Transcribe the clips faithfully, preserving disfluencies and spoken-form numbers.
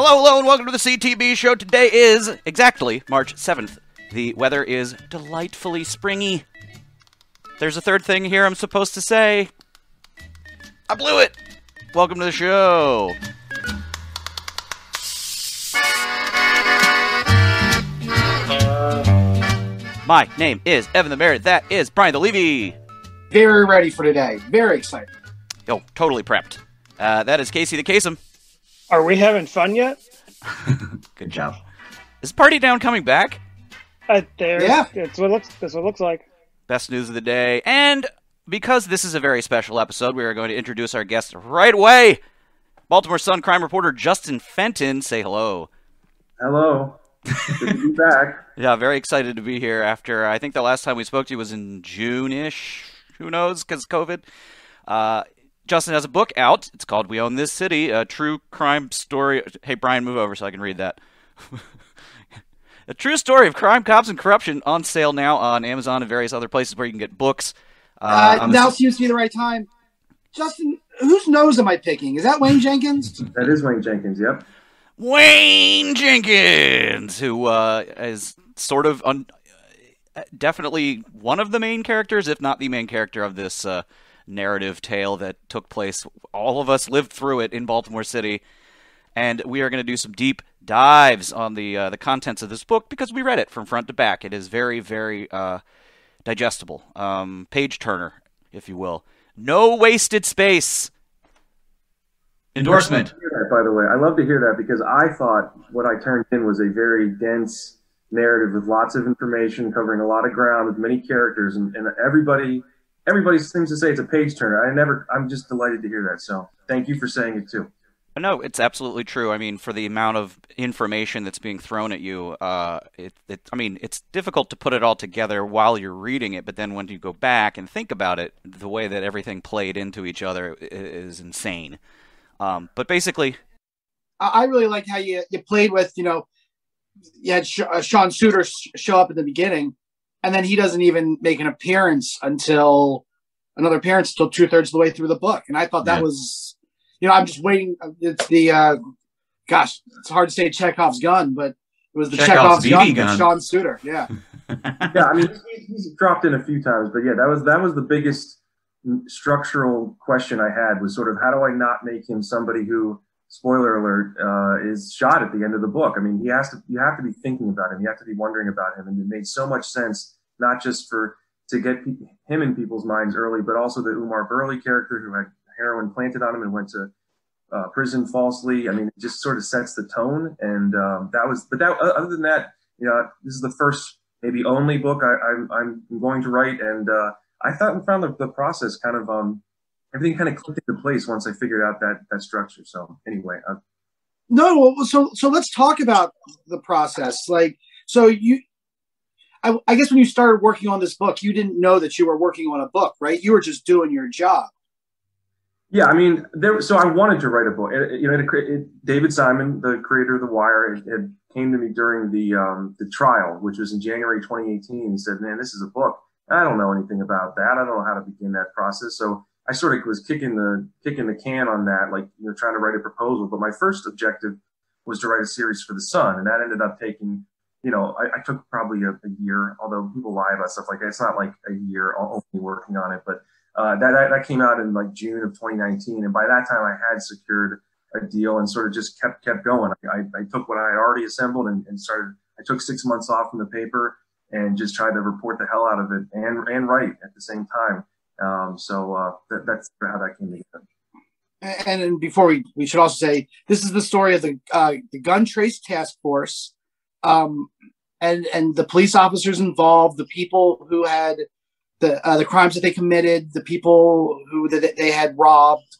Hello, hello, and welcome to the C T B show. Today is exactly March seventh. The weather is delightfully springy. There's a third thing here I'm supposed to say. I blew it. Welcome to the show. My name is Evan the Merritt. That is Brian the Levy. Very ready for today. Very excited. Yo, totally prepped. Uh, that is Casey the Kasem. Are we having fun yet? Good job. Is Party Down coming back? Uh, there. Yeah. That's what, looks, that's what it looks like. Best news of the day. And because this is a very special episode, we are going to introduce our guest right away. Baltimore Sun crime reporter Justin Fenton. Say hello. Hello. Good to be back. Yeah, very excited to be here after, I think the last time we spoke to you was in June-ish. Who knows, because COVID. Uh, Justin has a book out. It's called We Own This City, a true crime story. Hey, Brian, move over so I can read that. A true story of crime, cops, and corruption, on sale now on Amazon and various other places where you can get books. Uh, uh, now seems to be the right time. Justin, whose nose am I picking? Is that Wayne Jenkins? That is Wayne Jenkins, yep. Wayne Jenkins, who uh, is sort of un definitely one of the main characters, if not the main character of this uh, narrative tale that took place. All of us lived through it in Baltimore City, and we are going to do some deep dives on the uh, the contents of this book because we read it from front to back. It is very, very uh, digestible, um, page turner, if you will. No wasted space. Endorsement. That, by the way, I love to hear that because I thought what I turned in was a very dense narrative with lots of information covering a lot of ground with many characters, and, and everybody everybody seems to say it's a page turner. I never. I'm just delighted to hear that. So thank you for saying it too. No, it's absolutely true. I mean, for the amount of information that's being thrown at you, uh, it, it. I mean, it's difficult to put it all together while you're reading it, but then when you go back and think about it, the way that everything played into each other is insane. Um, but basically, I really like how you, you played with, you know, you had Sh uh, Sean Suiter sh show up at the beginning, and then he doesn't even make an appearance until another appearance until two thirds of the way through the book. And I thought that yeah. was, you know, I'm just waiting. It's the, uh, gosh, it's hard to say Chekhov's gun, but it was the Chekhov's, Chekhov's gun, gun with Sean Suiter. Yeah. Yeah. I mean, he's, he's dropped in a few times, but yeah, that was, that was the biggest structural question I had was sort of how do I not make him somebody who, spoiler alert, uh, is shot at the end of the book. I mean, he has to, you have to be thinking about him. You have to be wondering about him. And it made so much sense, not just for, to get him in people's minds early, but also the Umar Burley character who had heroin planted on him and went to uh, prison falsely. I mean, it just sort of sets the tone. And um, that was, but that, other than that, you know, this is the first, maybe only book I, I'm, I'm going to write. And, uh, I thought and found the, the process kind of, um, everything kind of clicked into place once I figured out that, that structure. So anyway. Uh... No, so, so let's talk about the process. Like, so you, I, I guess when you started working on this book, you didn't know that you were working on a book, right? You were just doing your job. Yeah. I mean, there was, so I wanted to write a book. It, you know, it, it, David Simon, the creator of The Wire, it, it came to me during the, um, the trial, which was in January twenty eighteen. He said, man, this is a book. I don't know anything about that. I don't know how to begin that process. So I sort of was kicking the kicking the can on that, like, you know, trying to write a proposal. But my first objective was to write a series for the Sun, and that ended up taking, you know, I, I took probably a, a year. Although people lie about stuff like that, it's not like a year only working on it. But uh, that, that that came out in like June of twenty nineteen, and by that time I had secured a deal and sort of just kept kept going. I, I took what I had already assembled and, and started. I took six months off from the paper and just try to report the hell out of it and, and write at the same time. Um, so uh, that, that's how that came together. And, and before we, we should also say, this is the story of the, uh, the Gun Trace Task Force um, and, and the police officers involved, the people who had the, uh, the crimes that they committed, the people who that they had robbed.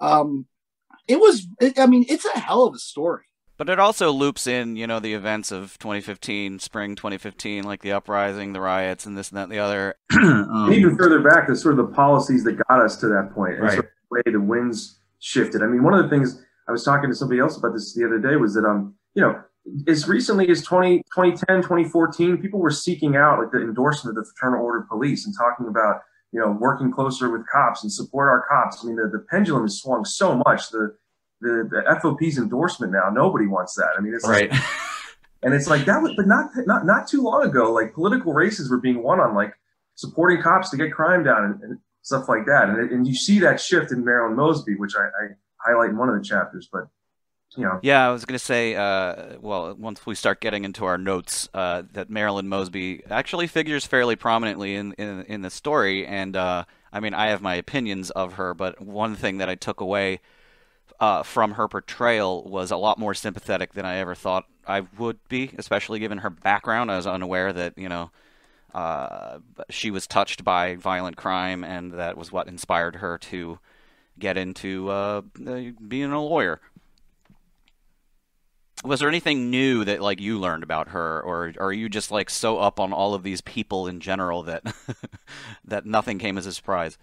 Um, it was, it, I mean, it's a hell of a story. But it also loops in, you know, the events of twenty fifteen, spring twenty fifteen, like the uprising, the riots, and this and that and the other. um, Even further back, there's sort of the policies that got us to that point, and right. sort of the way the winds shifted. I mean, one of the things I was talking to somebody else about this the other day was that, um, you know, as recently as twenty ten, twenty fourteen, people were seeking out like the endorsement of the Fraternal Order of Police and talking about, you know, working closer with cops and support our cops. I mean, the, the pendulum has swung so much. The the, the F O P's endorsement now. Nobody wants that. I mean, it's right. Like, and it's like that was, but not not not too long ago, like political races were being won on like supporting cops to get crime down and, and stuff like that. And it, and you see that shift in Marilyn Mosby, which I, I highlight in one of the chapters, but. You know. Yeah, I was going to say, uh, well, once we start getting into our notes, uh, that Marilyn Mosby actually figures fairly prominently in, in, in the story. And uh, I mean, I have my opinions of her, but one thing that I took away uh, from her portrayal was a lot more sympathetic than I ever thought I would be, especially given her background. I was unaware that, you know, uh, she was touched by violent crime, and that was what inspired her to get into uh, being a lawyer. Was there anything new that like you learned about her, or, or are you just like so up on all of these people in general that that nothing came as a surprise?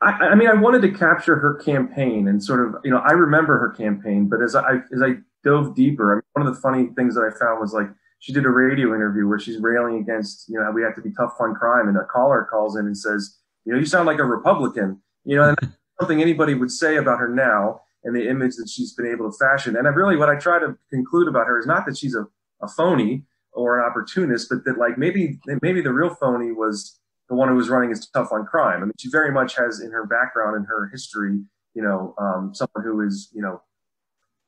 I, I mean, I wanted to capture her campaign and sort of, you know, I remember her campaign, but as I as I dove deeper, I mean, one of the funny things that I found was like she did a radio interview where she's railing against, you know, how we have to be tough on crime, and a caller calls in and says, you know, you sound like a Republican, you know, and that's something anybody would say about her now. And the image that she's been able to fashion. And I really, what I try to conclude about her is not that she's a, a phony or an opportunist, but that like maybe maybe the real phony was the one who was running as tough on crime. I mean, she very much has in her background and her history, you know, um, someone who is, you know,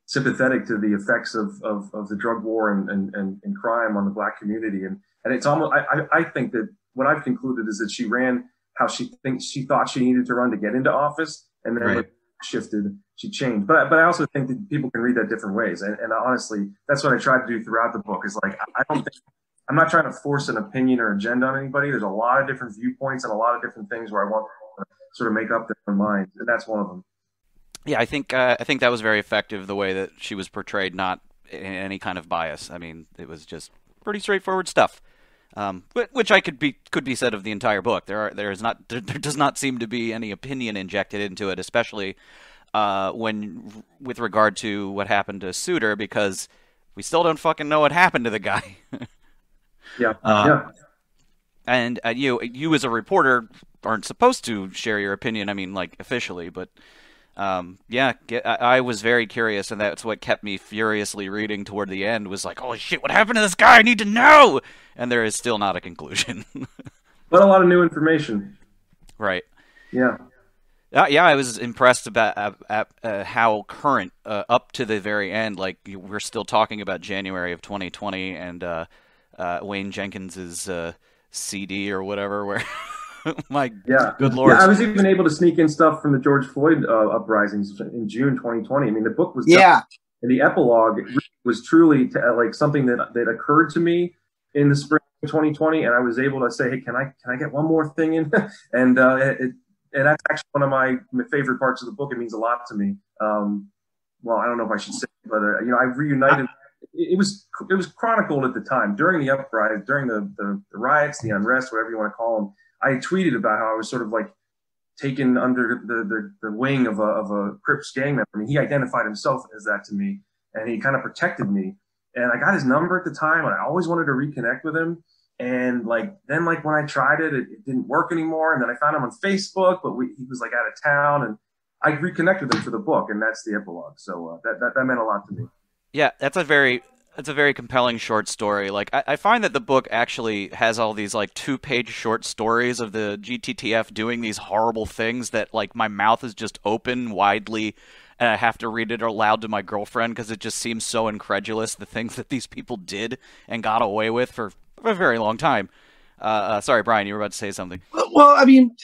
sympathetic to the effects of of, of the drug war and, and and and crime on the Black community. And and it's almost, I I think that what I've concluded is that she ran how she thinks she thought she needed to run to get into office, and then. Right. Shifted, she changed, but but I also think that people can read that different ways, and, and honestly, that's what I tried to do throughout the book. Is like I don't think I'm not trying to force an opinion or agenda on anybody. There's a lot of different viewpoints and a lot of different things where I want to sort of make up their own minds, and that's one of them. Yeah, I think uh, I think that was very effective, the way that she was portrayed, not in any kind of bias. I mean, it was just pretty straightforward stuff, um, but which I could be could be said of the entire book. There are there is not there, there does not seem to be any opinion injected into it, especially. Uh, when with regard to what happened to Suiter, because we still don't fucking know what happened to the guy. Yeah. Um, yeah. And uh, you, you as a reporter aren't supposed to share your opinion. I mean, like officially, but um, yeah, get, I, I was very curious, and that's what kept me furiously reading toward the end. Was like, holy shit, what happened to this guy? I need to know. And there is still not a conclusion. But a lot of new information. Right. Yeah. Uh, yeah, I was impressed about uh, uh, uh, how current uh, up to the very end. Like we're still talking about January of twenty twenty, and uh, uh, Wayne Jenkins's uh, C D or whatever. Where my yeah. good lord, yeah, I was even able to sneak in stuff from the George Floyd uh, uprisings in June twenty twenty. I mean, the book was yeah, done, and the epilogue was truly to, uh, like something that that occurred to me in the spring of twenty twenty, and I was able to say, hey, can I can I get one more thing in? and uh, it. And that's actually one of my favorite parts of the book. It means a lot to me. Um, well, I don't know if I should say it, but, uh, you know, I reunited. It was it was chronicled at the time. During the uprising, during the, the, the riots, the unrest, whatever you want to call them, I tweeted about how I was sort of like taken under the, the, the wing of a, of a Crips gang member. I mean, he identified himself as that to me, and he kind of protected me. And I got his number at the time, and I always wanted to reconnect with him. And like then, like when I tried it, it, it didn't work anymore. And then I found him on Facebook, but we, he was like out of town, and I reconnected with him for the book, and that's the epilogue. So uh, that, that that meant a lot to me. Yeah, that's a very that's a very compelling short story. Like I, I find that the book actually has all these like two page short stories of the G T T F doing these horrible things that like my mouth is just open widely, and I have to read it aloud to my girlfriend because it just seems so incredulous, the things that these people did and got away with for. For a very long time. Uh, uh, sorry, Brian, you were about to say something. Well, I mean,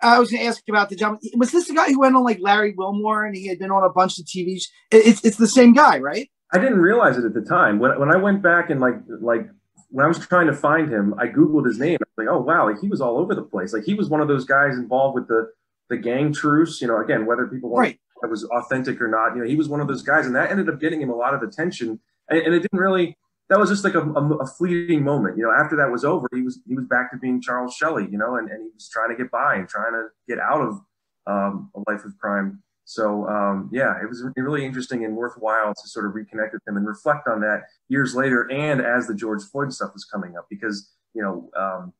I was going to ask you about the gentleman. Was this the guy who went on like Larry Wilmore, and he had been on a bunch of T V shows? It's it's the same guy, right? I didn't realize it at the time. When when I went back and like like when I was trying to find him, I googled his name. I was like, oh wow, like, he was all over the place. Like he was one of those guys involved with the the gang truce. You know, again, whether people want right. that was authentic or not, you know, he was one of those guys, and that ended up getting him a lot of attention. And, and it didn't really. That was just like a, a, a fleeting moment, you know. After that was over, he was he was back to being Charles Shelley, you know, and, and he was trying to get by and trying to get out of um, a life of crime. So um, yeah, it was really interesting and worthwhile to sort of reconnect with him and reflect on that years later, and as the George Floyd stuff was coming up, because you know um,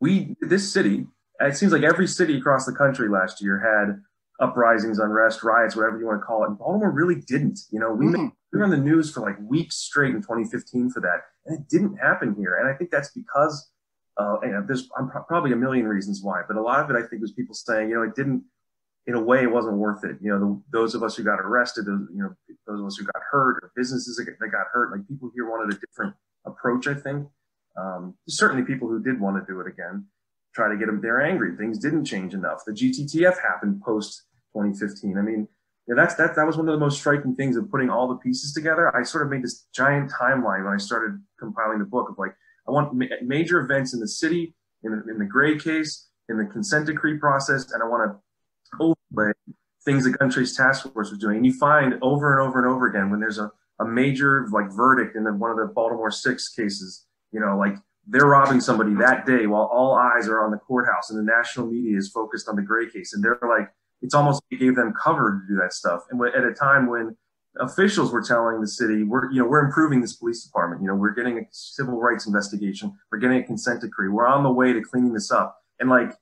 we this city, it seems like every city across the country last year had uprisings, unrest, riots, whatever you want to call it. And Baltimore really didn't. You know, we, mm-hmm. made, we were on the news for like weeks straight in twenty fifteen for that. And it didn't happen here. And I think that's because uh, and there's I'm pro- probably a million reasons why. But a lot of it, I think, was people saying, you know, it didn't, in a way, it wasn't worth it. You know, the, those of us who got arrested, those, you know, those of us who got hurt, or businesses that got, that got hurt, like people here wanted a different approach, I think. Um, certainly people who did want to do it again, try to get them, they're angry. Things didn't change enough. The G T T F happened post twenty fifteen. I mean, yeah, that's, that, that was one of the most striking things of putting all the pieces together. I sort of made this giant timeline when I started compiling the book of like, I want ma- major events in the city, in the, in the Gray case, in the consent decree process. And I want to overlay things the Gun Trace Task Force was doing. And you find over and over and over again, when there's a, a major like verdict in the, one of the Baltimore Six cases, you know, like they're robbing somebody that day while all eyes are on the courthouse and the national media is focused on the Gray case. And they're like, it's almost like it gave them cover to do that stuff. And at a time when officials were telling the city, we're, you know, we're improving this police department. You know, we're getting a civil rights investigation. We're getting a consent decree. We're on the way to cleaning this up. And like,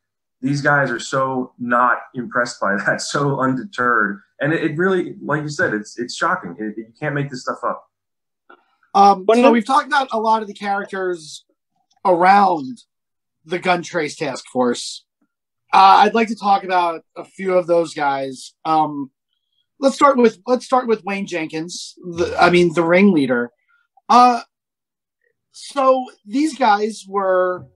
these guys are so not impressed by that, so undeterred. And it, it really, like you said, it's, it's shocking. It, you can't make this stuff up. Um, so we've talked about a lot of the characters around the Gun Trace Task Force. Uh, I'd like to talk about a few of those guys. Um, let's start with let's start with Wayne Jenkins. The, I mean, the ringleader. Uh, so these guys were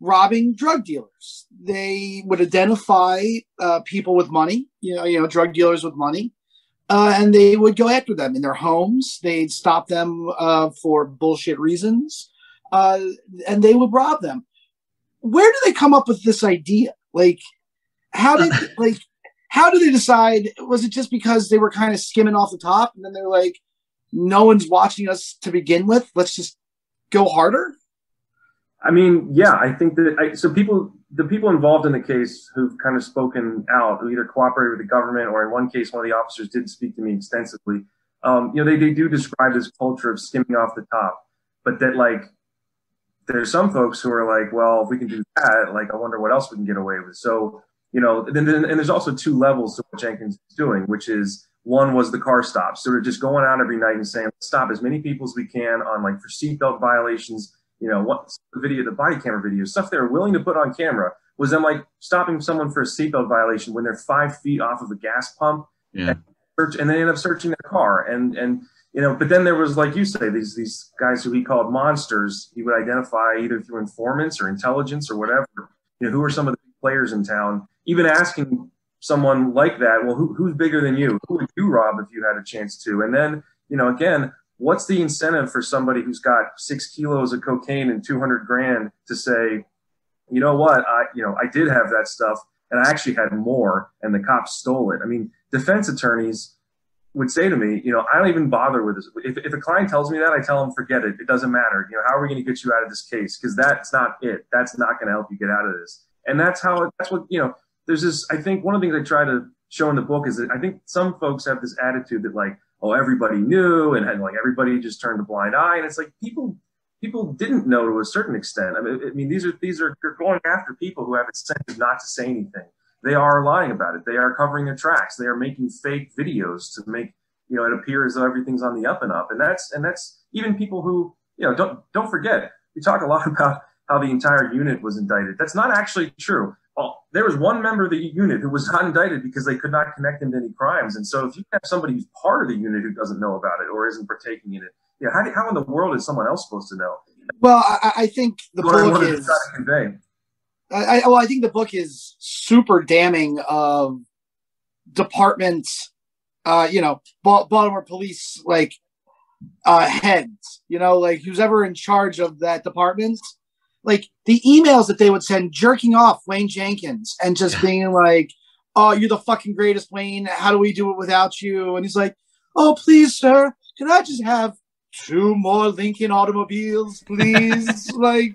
robbing drug dealers. They would identify uh, people with money. You know, you know, drug dealers with money. Uh, and they would go after them in their homes. They'd stop them uh, for bullshit reasons, uh, and they would rob them. Where do they come up with this idea? Like, how did like how do they decide? Was it just because they were kind of skimming off the top, and then they're like, "No one's watching us to begin with. Let's just go harder." I mean, yeah, I think that I, so. People, the people involved in the case who've kind of spoken out, who either cooperated with the government or, in one case, one of the officers did speak to me extensively. Um, you know, they, they do describe this culture of skimming off the top, but that like there's some folks who are like, well, if we can do that, like I wonder what else we can get away with. So you know, and, and there's also two levels to what Jenkins is doing, which is one was the car stops, so they're just going out every night and saying, let's stop as many people as we can on like for seatbelt violations. You know, what the video, the body camera video, stuff they were willing to put on camera was them like stopping someone for a seatbelt violation when they're five feet off of a gas pump, yeah. and, search, and they end up searching their car. And, and you know, but then there was, like you say, these these guys who he called monsters. He would identify either through informants or intelligence or whatever, you know, who are some of the players in town, even asking someone like that, well, who, who's bigger than you? Who would you rob if you had a chance to? And then, you know, again, what's the incentive for somebody who's got six kilos of cocaine and two hundred grand to say, you know what, I, you know, I did have that stuff and I actually had more and the cops stole it. I mean, defense attorneys would say to me, you know, I don't even bother with this. If, if a client tells me that, I tell them, forget it. It doesn't matter. You know, how are we going to get you out of this case? Cause that's not it. That's not going to help you get out of this. And that's how, that's what, you know, there's this, I think one of the things I try to show in the book is that I think some folks have this attitude that like, oh, everybody knew, and, and like everybody just turned a blind eye, and it's like people, people didn't know to a certain extent. I mean, I mean, these are these are they're going after people who have incentive not to say anything. They are lying about it. They are covering their tracks. They are making fake videos to make you know it appear as though everything's on the up and up. And that's and that's even people who you know don't don't forget. We talk a lot about how the entire unit was indicted. That's not actually true. Oh, there was one member of the unit who was not indicted because they could not connect him to any crimes. And so if you have somebody who's part of the unit who doesn't know about it or isn't partaking in it, you know, how, do, how in the world is someone else supposed to know? Well, I, I think the what book I is – convey. I, I, well, I think the book is super damning of departments, uh, you know, Baltimore police, like, uh, heads, you know, like who's ever in charge of that department. Like the emails that they would send jerking off Wayne Jenkins and just being like, oh, you're the fucking greatest, Wayne. How do we do it without you? And he's like, oh, please, sir. Can I just have two more Lincoln automobiles, please? like,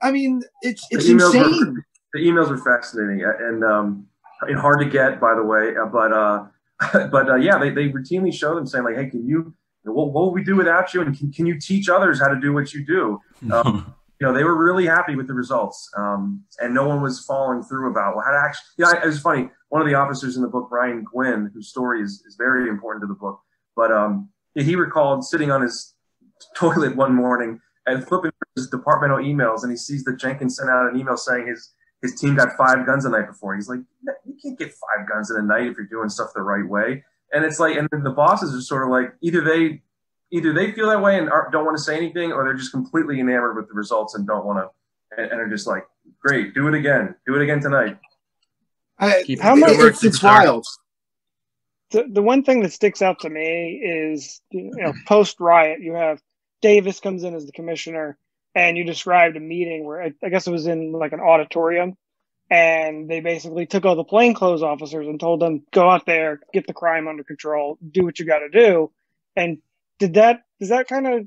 I mean, it's it's the insane. Were, the emails were fascinating and, um, and hard to get, by the way. But, uh, but uh, yeah, they, they routinely show them saying like, hey, can you, what, what will we do without you? And can, can you teach others how to do what you do? Um, you know, they were really happy with the results, um, and no one was following through about how to actually. Yeah, you know, it was funny. One of the officers in the book, Brian Gwynn, whose story is, is very important to the book, but um, he recalled sitting on his toilet one morning and flipping through his departmental emails, and he sees that Jenkins sent out an email saying his his team got five guns the night before. He's like, you can't get five guns in a night if you're doing stuff the right way. And it's like, and then the bosses are sort of like, either they either they feel that way and are, don't want to say anything, or they're just completely enamored with the results and don't want to, and, and are just like, great, do it again. Do it again tonight. I, how much it's, it's wild. The, the one thing that sticks out to me is, you know, post-riot, you have Davis comes in as the commissioner, and you described a meeting where, I, I guess it was in like an auditorium, and they basically took all the plainclothes officers and told them, go out there, get the crime under control, do what you got to do. And did that, does that kind of,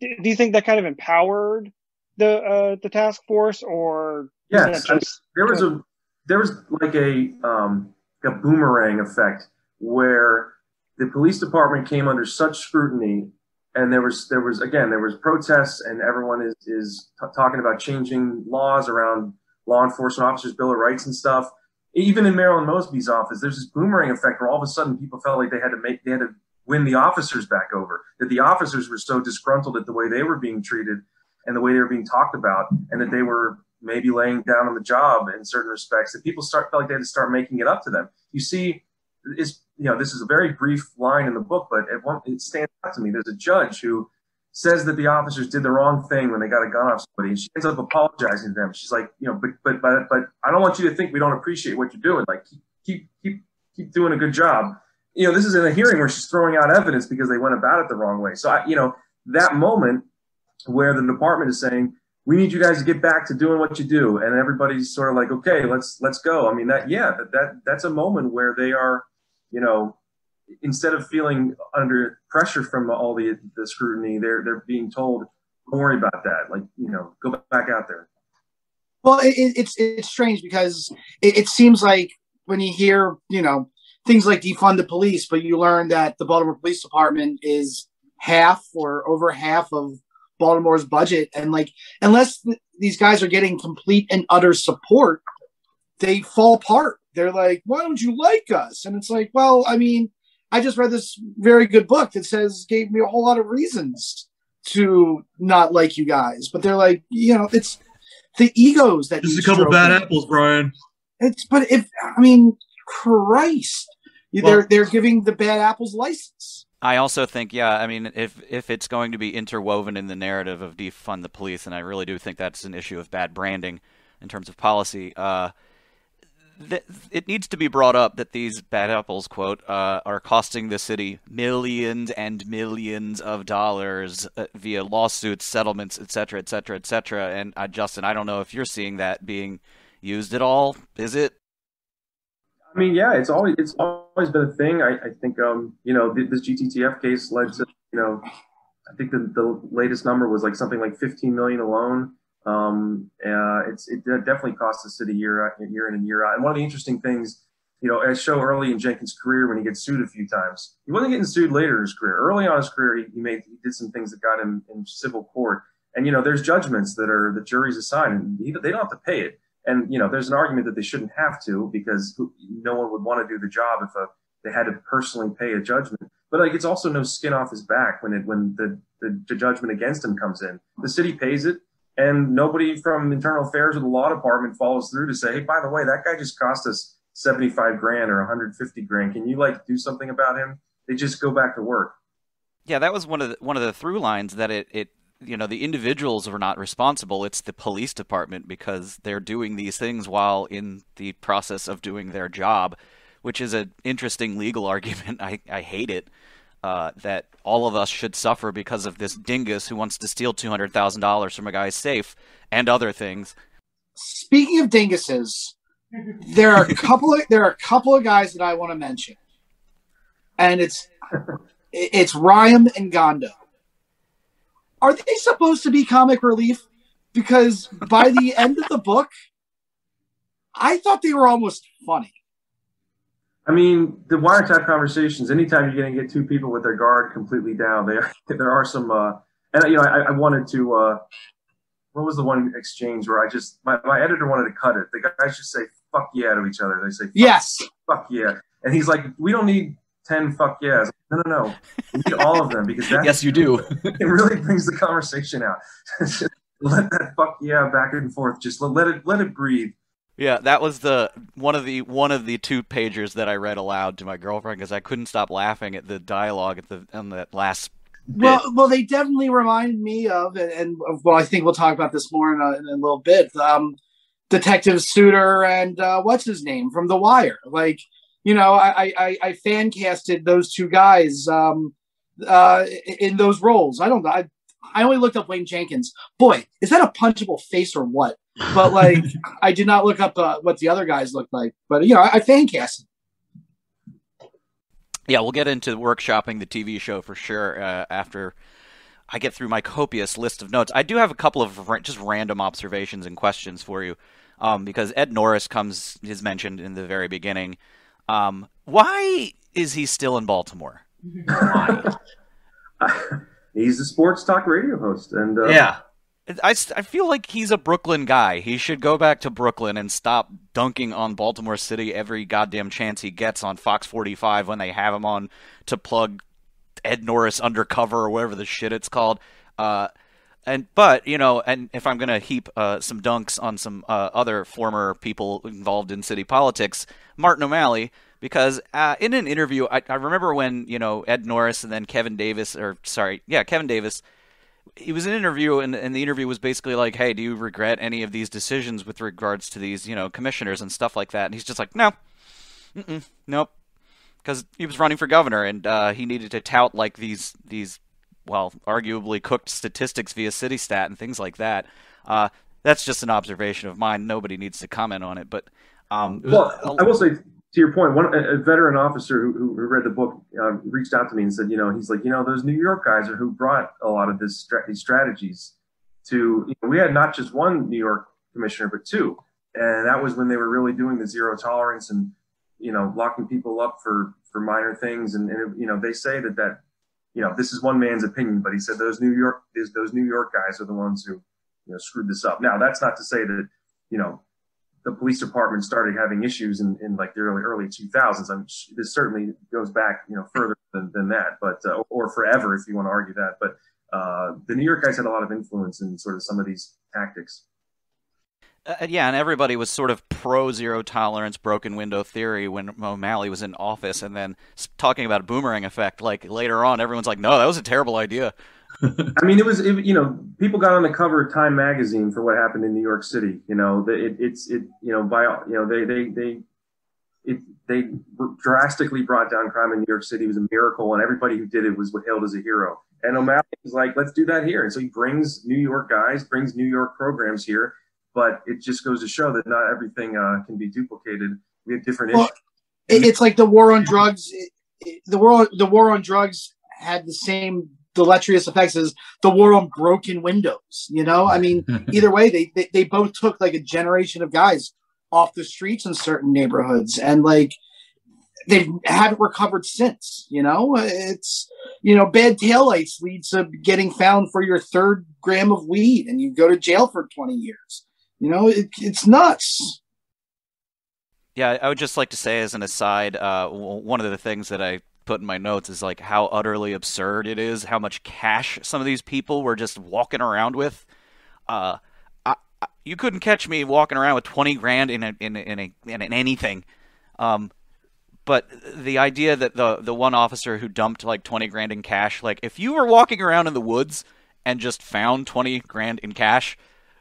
do you think that kind of empowered the uh, the task force, or? Yes, just, there was a, there was like a, um, a boomerang effect where the police department came under such scrutiny, and there was, there was, again, there was protests, and everyone is, is t- talking about changing laws around law enforcement officers, Bill of Rights and stuff. Even in Marilyn Mosby's office, there's this boomerang effect where all of a sudden people felt like they had to make, they had to win the officers back over, that the officers were so disgruntled at the way they were being treated and the way they were being talked about, and that they were maybe laying down on the job in certain respects, that people start felt like they had to start making it up to them. You see, it's, you know, this is a very brief line in the book, but it, won't, it stands out to me. There's a judge who says that the officers did the wrong thing when they got a gun off somebody, and she ends up apologizing to them. She's like, you know, but but but, but I don't want you to think we don't appreciate what you're doing. Like, keep keep keep keep doing a good job. You know, this is in a hearing where she's throwing out evidence because they went about it the wrong way. So, I, you know, that moment where the department is saying, we need you guys to get back to doing what you do, and everybody's sort of like, okay, let's let's go. I mean, that yeah, that, that that's a moment where they are, you know, instead of feeling under pressure from all the, the scrutiny, they're they're being told, don't worry about that. Like, you know, go back out there. Well, it, it's it's strange because it, it seems like when you hear, you know, things like defund the police, but you learn that the Baltimore Police Department is half or over half of Baltimore's budget. And like, unless th- these guys are getting complete and utter support, they fall apart. They're like, why don't you like us? And it's like, well, I mean, I just read this very good book that says gave me a whole lot of reasons to not like you guys. But they're like, you know, it's the egos that just a couple bad apples, Brian. It's but if I mean, Christ, well, they're they're giving the bad apples license. I also think, yeah, I mean, if if it's going to be interwoven in the narrative of defund the police, and I really do think that's an issue of bad branding in terms of policy. Uh, It needs to be brought up that these bad apples, quote, uh, are costing the city millions and millions of dollars via lawsuits, settlements, et cetera, et cetera, et cetera. And uh, Justin, I don't know if you're seeing that being used at all. Is it? I mean, yeah, it's always it's always been a thing. I, I think, um, you know, this G T T F case led to, you know, I think the, the latest number was like something like fifteen million alone. Um, uh, it's, it definitely costs the city year, year in and year out. And one of the interesting things, you know, as show early in Jenkins' career when he gets sued a few times, he wasn't getting sued later in his career. Early on in his career, he, he made, he did some things that got him in civil court. And, you know, there's judgments that are, the jury's assigned, and he, they don't have to pay it. And, you know, there's an argument that they shouldn't have to, because no one would want to do the job if a, they had to personally pay a judgment. But like, it's also no skin off his back when it, when the, the, the judgment against him comes in. The city pays it. And nobody from internal affairs or the law department follows through to say, hey, by the way, that guy just cost us seventy-five grand or one hundred fifty grand. Can you like do something about him? They just go back to work. Yeah, that was one of the, one of the through lines that it, it, you know, the individuals were not responsible. It's the police department, because they're doing these things while in the process of doing their job, which is an interesting legal argument. I, I hate it. Uh, that all of us should suffer because of this dingus who wants to steal two hundred thousand dollars from a guy's safe and other things. Speaking of dinguses, there are a couple of, there are a couple of guys that I want to mention. And it's it's Ryan and Gondo. Are they supposed to be comic relief? Because by the end of the book, I thought they were almost funny. I mean, the wiretap conversations, anytime you're going to get two people with their guard completely down, there there are some, uh, and, you know, I, I wanted to, uh, what was the one exchange where I just, my, my editor wanted to cut it. The guys just say, fuck yeah to each other. They say, fuck, yes, fuck yeah. And he's like, we don't need ten fuck yeahs. No, no, no. We need all of them, because that's, yes, you do. It really brings the conversation out. Let that fuck yeah back and forth. Just let it, let it breathe. Yeah, that was the one of the one of the two pagers that I read aloud to my girlfriend, because I couldn't stop laughing at the dialogue at the on that last. Bit. Well, well, they definitely remind me of, and, and well, I think we'll talk about this more in a, in a little bit. Um, Detective Suiter and uh, what's his name from The Wire, like. You know, I, I, I fan casted those two guys um, uh, in those roles. I don't I, I only looked up Wayne Jenkins. Boy, is that a punchable face or what? But, like, I did not look up uh, what the other guys looked like. But, you know, I, I fan casted. Yeah, we'll get into workshopping the T V show for sure uh, after I get through my copious list of notes. I do have a couple of ra- just random observations and questions for you um, because Ed Norris comes is mentioned in the very beginning. Um, why is he still in Baltimore? He's a sports talk radio host, and uh, yeah, I, I feel like he's a Brooklyn guy. He should go back to Brooklyn and stop dunking on Baltimore City every goddamn chance he gets on Fox forty-five when they have him on to plug Ed Norris Undercover or whatever the shit it's called. Uh, and but you know, and if I'm gonna heap uh, some dunks on some uh, other former people involved in city politics, Martin O'Malley, because uh, in an interview, I, I remember when you know Ed Norris and then Kevin Davis, or sorry, yeah, Kevin Davis, he was in an interview, and, and the interview was basically like, "Hey, do you regret any of these decisions with regards to these you know commissioners and stuff like that?" And he's just like, "No, mm-mm, nope," because he was running for governor, and uh, he needed to tout like these these. well, arguably cooked statistics via CityStat and things like that. Uh, that's just an observation of mine. Nobody needs to comment on it. But um, it was, well, I will say, to your point, one a veteran officer who, who read the book uh, reached out to me and said, you know, he's like, you know, those New York guys are who brought a lot of this stra- these strategies to, you know, we had not just one New York commissioner, but two. And that was when they were really doing the zero tolerance and, you know, locking people up for, for minor things. And, and it, you know, they say that that, you know, this is one man's opinion, but he said those New York is those New York guys are the ones who, you know, screwed this up. Now, that's not to say that, you know, the police department started having issues in, in like the early early two thousands. I'm this certainly goes back, you know, further than, than that, but uh, or forever if you want to argue that. But uh, the New York guys had a lot of influence in sort of some of these tactics. Uh, yeah, and everybody was sort of pro-zero tolerance, broken window theory when O'Malley was in office, and then talking about a boomerang effect, like later on, everyone's like, no, that was a terrible idea. I mean, it was, it, you know, people got on the cover of Time magazine for what happened in New York City. You know, it, it's, it, you know, by, you know, they, they, they, it, they drastically brought down crime in New York City. It was a miracle, and everybody who did it was hailed as a hero. And O'Malley was like, let's do that here. And so he brings New York guys, brings New York programs here. But it just goes to show that not everything uh, can be duplicated. We have different well, issues. It's like the war on drugs. It, it, the war, the war on drugs had the same deleterious effects as the war on broken windows. You know, I mean, either way, they, they they both took like a generation of guys off the streets in certain neighborhoods, and like they haven't recovered since. You know, it's you know, bad taillights leads to getting found for your third gram of weed, and you go to jail for twenty years. You know, it, it's nuts. Yeah, I would just like to say as an aside, uh, one of the things that I put in my notes is like how utterly absurd it is, how much cash some of these people were just walking around with. Uh, I, I, you couldn't catch me walking around with twenty grand in a, in a, in, a, in anything. Um, but the idea that the the one officer who dumped like twenty grand in cash, like if you were walking around in the woods and just found twenty grand in cash,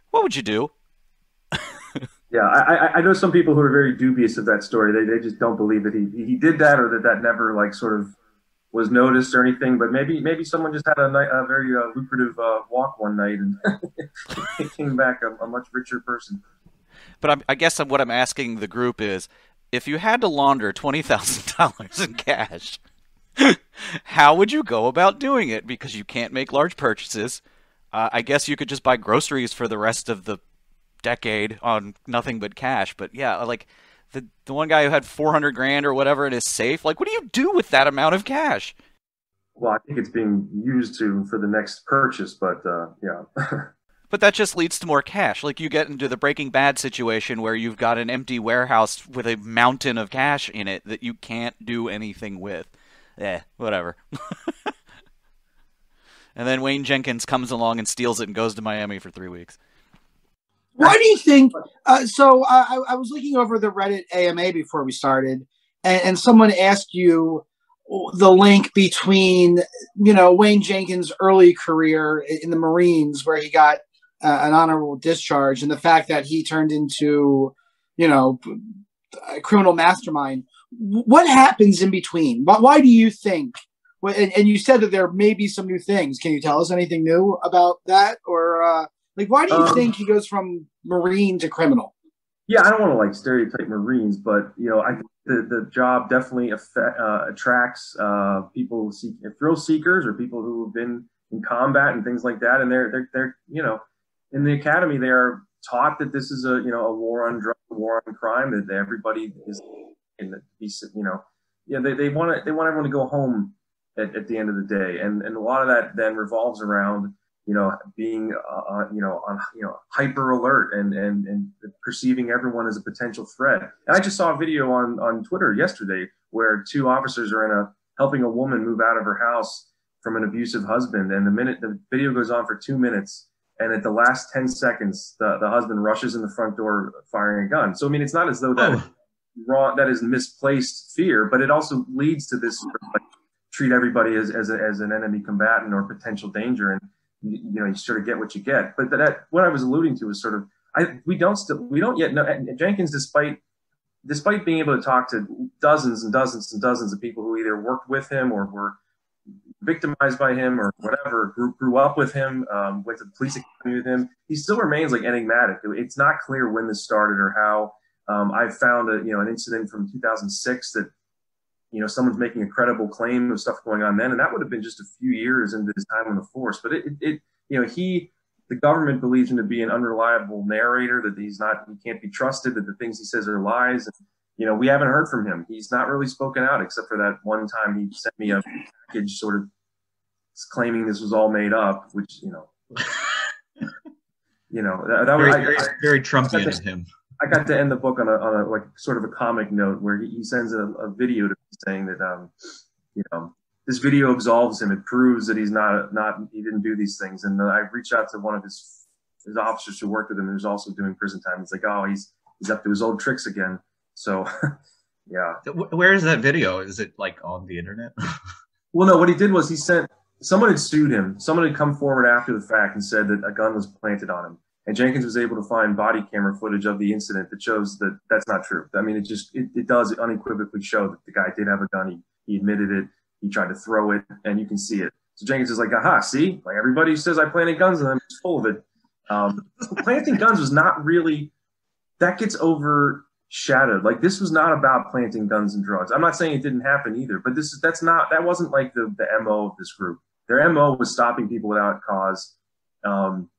what would you do? Yeah, I, I know some people who are very dubious of that story. They they just don't believe that he he did that, or that that never like sort of was noticed or anything. But maybe maybe someone just had a, night, a very uh, lucrative uh, walk one night and came back a, a much richer person. But I'm, I guess what I'm asking the group is, if you had to launder twenty thousand dollars in cash, how would you go about doing it? Because you can't make large purchases. Uh, I guess you could just buy groceries for the rest of the decade on nothing but cash. But yeah, like the the one guy who had four hundred grand or whatever in his safe, like what do you do with that amount of cash? Well, I think it's being used to for the next purchase, but uh yeah. But that just leads to more cash. Like, you get into the Breaking Bad situation where you've got an empty warehouse with a mountain of cash in it that you can't do anything with. Eh, whatever. And then Wayne Jenkins comes along and steals it and goes to Miami for three weeks. Why do you think? Uh, so uh, I, I was looking over the Reddit A M A before we started, and, and someone asked you the link between, you know, Wayne Jenkins' early career in the Marines, where he got uh, an honorable discharge, and the fact that he turned into, you know, a criminal mastermind. What happens in between? Why do you think? And, and you said that there may be some new things. Can you tell us anything new about that? Or uh, like, why do you um, think he goes from Marine to criminal? Yeah, I don't want to like stereotype Marines, but you know, I think the, the job definitely affect, uh, attracts uh, people who seek thrill seekers or people who have been in combat and things like that. And they're they're they're you know, in the academy they are taught that this is a you know a war on drugs, a war on crime, that everybody is in the you know yeah they they want to they want everyone to go home at, at the end of the day, and and a lot of that then revolves around, you know, being, uh, you know, on, you know, hyper alert and, and, and perceiving everyone as a potential threat. And I just saw a video on, on Twitter yesterday where two officers are in a, helping a woman move out of her house from an abusive husband. And the minute the video goes on for two minutes, and at the last ten seconds, the, the husband rushes in the front door firing a gun. So, I mean, it's not as though that, oh. raw, that is misplaced fear, but it also leads to this sort of like, treat everybody as, as, a, as an enemy combatant or potential danger. And, you know, you sort of get what you get. But that, what I was alluding to was sort of, I, we don't still, we don't yet know. Jenkins, despite, despite being able to talk to dozens and dozens and dozens of people who either worked with him or were victimized by him or whatever, grew, grew up with him, um, went to the police academy with him, he still remains like enigmatic. It's not clear when this started or how. um, I found a, you know, an incident from two thousand six that, you know, someone's making a credible claim of stuff going on then, and that would have been just a few years into his time on the force. But it, it, you know, he, the government believes him to be an unreliable narrator, that he's not, he can't be trusted, that the things he says are lies. And, you know, we haven't heard from him. He's not really spoken out, except for that one time he sent me a package, sort of claiming this was all made up, which, you know, you know, that, that was very, I, I, very Trumpian of him. I got to end the book on a, on a like sort of a comic note where he, he sends a, a video to me saying that, um, you know, this video absolves him. It proves that he's not, not, he didn't do these things. And uh, I reached out to one of his, his officers who worked with him, who's also doing prison time. He's like, oh, he's, he's up to his old tricks again. So yeah. Where is that video? Is it like on the internet? Well, no, what he did was he sent, someone had sued him. Someone had come forward after the fact and said that a gun was planted on him. And Jenkins was able to find body camera footage of the incident that shows that that's not true. I mean, it just, it, it does unequivocally show that the guy did have a gun. He, he admitted it. He tried to throw it, and you can see it. So Jenkins is like, aha, see? Like, everybody who says I planted guns, and I'm just full of it. Um, planting guns was not really, that gets overshadowed. Like, this was not about planting guns and drugs. I'm not saying it didn't happen either, but this is, that's not, that wasn't like the, the M O of this group. Their M O was stopping people without cause. Um,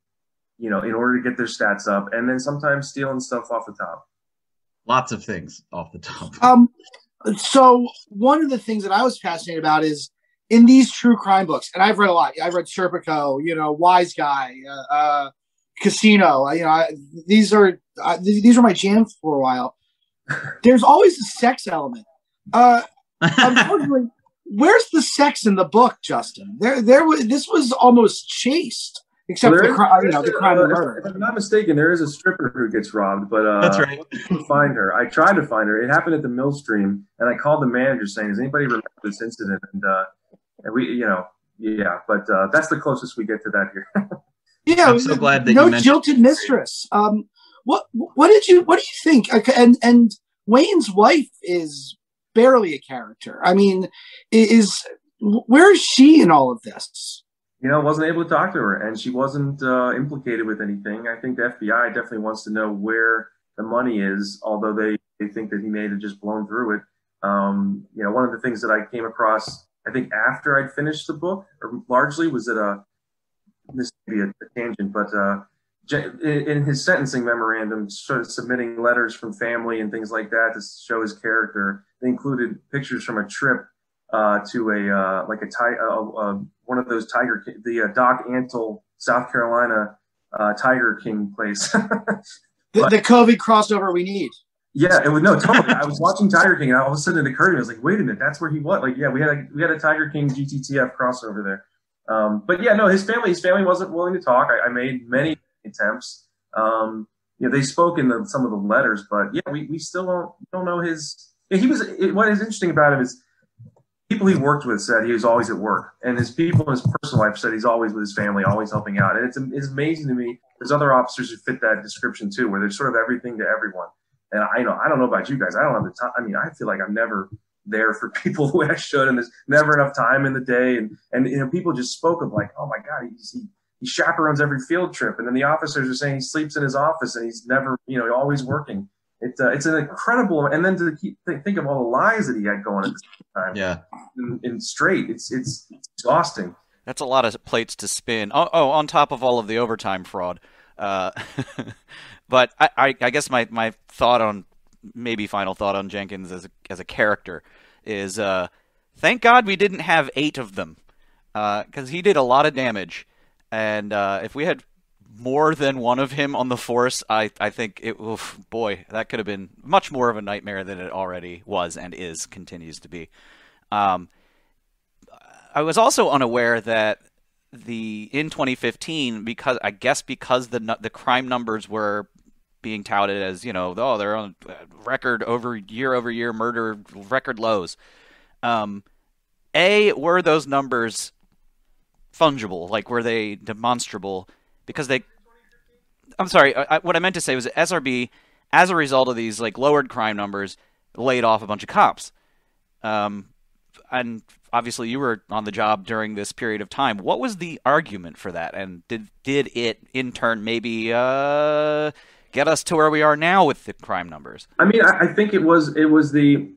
you know, in order to get their stats up, and then sometimes stealing stuff off the top. Lots of things off the top. Um, so one of the things that I was fascinated about is in these true crime books, and I've read a lot. I've read Serpico, you know, Wise Guy, uh, uh, Casino. You know, I, these are uh, these are my jams for a while. There's always a sex element. Uh, unfortunately, where's the sex in the book, Justin? There, there was. This was almost chaste. Except well, the crime, you know, the crime of murder. If I'm not mistaken, there is a stripper who gets robbed, but uh, that's right. I couldn't find her. I tried to find her. It happened at the Millstream, and I called the manager saying, "Does anybody remember this incident?" And, uh, and we, you know, yeah, but uh, that's the closest we get to that here. Yeah, I'm so glad that no you jilted mistress. Um, what what did you what do you think? And and Wayne's wife is barely a character. I mean, is where is she in all of this? You know, wasn't able to talk to her, and she wasn't uh, implicated with anything. I think the F B I definitely wants to know where the money is, although they, they think that he may have just blown through it. Um, you know, one of the things that I came across, I think after I'd finished the book, or largely, was that a, this may be a, a tangent, but uh, in his sentencing memorandum, sort of submitting letters from family and things like that to show his character, they included pictures from a trip Uh, to a uh, like a, ti- uh, uh, one of those Tiger King, the uh, Doc Antle, South Carolina uh, Tiger King place. But, the COVID crossover we need. Yeah, it was no totally. I was watching Tiger King, and all of a sudden it occurred to me. I was like, "Wait a minute, that's where he was." Like, yeah, we had a, we had a Tiger King G T T F crossover there. Um, but yeah, no, his family his family wasn't willing to talk. I, I made many attempts. Um, you know, they spoke in the, some of the letters, but yeah, we we still don't don't know his. He was it, what is interesting about him is people he worked with said he was always at work, and his people in his personal life said he's always with his family, always helping out. And it's it's amazing to me. There's other officers who fit that description too, where there's sort of everything to everyone. And I know I don't know about you guys. I don't have the time. I mean, I feel like I'm never there for people the way I should, and there's never enough time in the day. And and you know, people just spoke of like, oh my God, he's, he he chaperones every field trip, and then the officers are saying he sleeps in his office and he's never, you know, always working. It's uh, it's an incredible. And then to keep, th- think of all the lies that he had going at the same time. Yeah, in, in straight, it's it's exhausting. That's a lot of plates to spin. Oh, oh on top of all of the overtime fraud. Uh, but I, I, I guess my, my thought on maybe final thought on Jenkins as a, as a character is, uh, thank God we didn't have eight of them, because uh, he did a lot of damage, and uh, if we had more than one of him on the force, I, I think it oof, boy that could have been much more of a nightmare than it already was and is continues to be. Um, I was also unaware that. The in twenty fifteen, because I guess because the the crime numbers were being touted as, you know, oh, they're on record over year over year murder record lows. Um, a were those numbers fungible? Like, were they demonstrable? Because they, I'm sorry, I, what I meant to say was S R B, as a result of these like lowered crime numbers, laid off a bunch of cops. Um, and obviously you were on the job during this period of time. What was the argument for that? And did did it in turn maybe uh, get us to where we are now with the crime numbers? I mean, I think it was it was the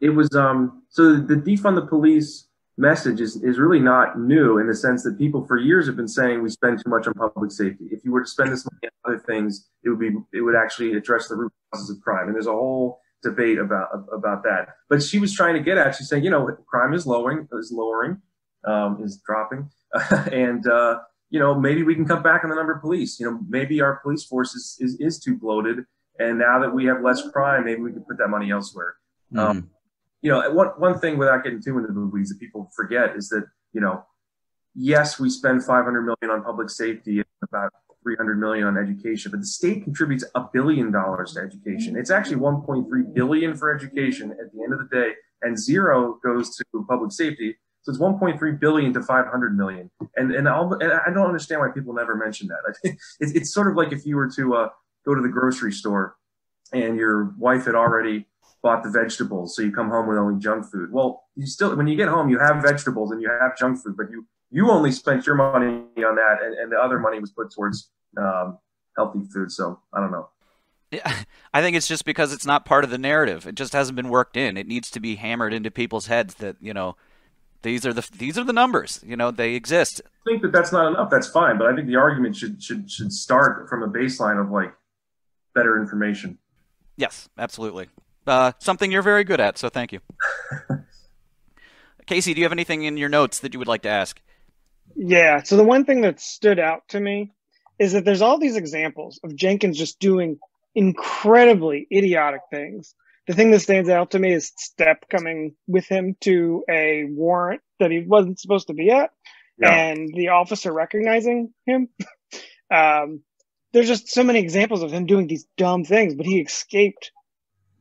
it was um so the defund the police message is, is really not new, in the sense that people for years have been saying we spend too much on public safety. If you were to spend this money on other things, it would be it would actually address the root causes of crime. And there's a whole debate about about that, but she was trying to get at. She's saying, you know, crime is lowering, is lowering, um, is dropping, uh, and uh, you know, maybe we can cut back on the number of police. You know, maybe our police force is is, is too bloated, and now that we have less crime, maybe we can put that money elsewhere. Mm-hmm. Um, you know, one one thing without getting too into the movies that people forget is that, you know, yes, we spend five hundred million dollars on public safety, and about three hundred million dollars on education, but the state contributes a billion dollars to education. It's actually one point three billion dollars for education at the end of the day, and zero goes to public safety. So it's one point three billion dollars to five hundred million dollars. And and, I'll, and I don't understand why people never mention that. I think it's, it's sort of like if you were to uh, go to the grocery store and your wife had already bought the vegetables, so you come home with only junk food. Well, you still, when you get home, you have vegetables and you have junk food, but you You only spent your money on that, and, and the other money was put towards um, healthy food. So I don't know. Yeah, I think it's just because it's not part of the narrative. It just hasn't been worked in. It needs to be hammered into people's heads that, you know, these are the these are the numbers. You know, they exist. I think that that's not enough. That's fine, but I think the argument should should should start from a baseline of like better information. Yes, absolutely. Uh, something you're very good at. So thank you, Casey. Do you have anything in your notes that you would like to ask? Yeah, so the one thing that stood out to me is that there's all these examples of Jenkins just doing incredibly idiotic things. The thing that stands out to me is Stepp coming with him to a warrant that he wasn't supposed to be at, yeah. and the officer recognizing him. um, there's just so many examples of him doing these dumb things, but he escaped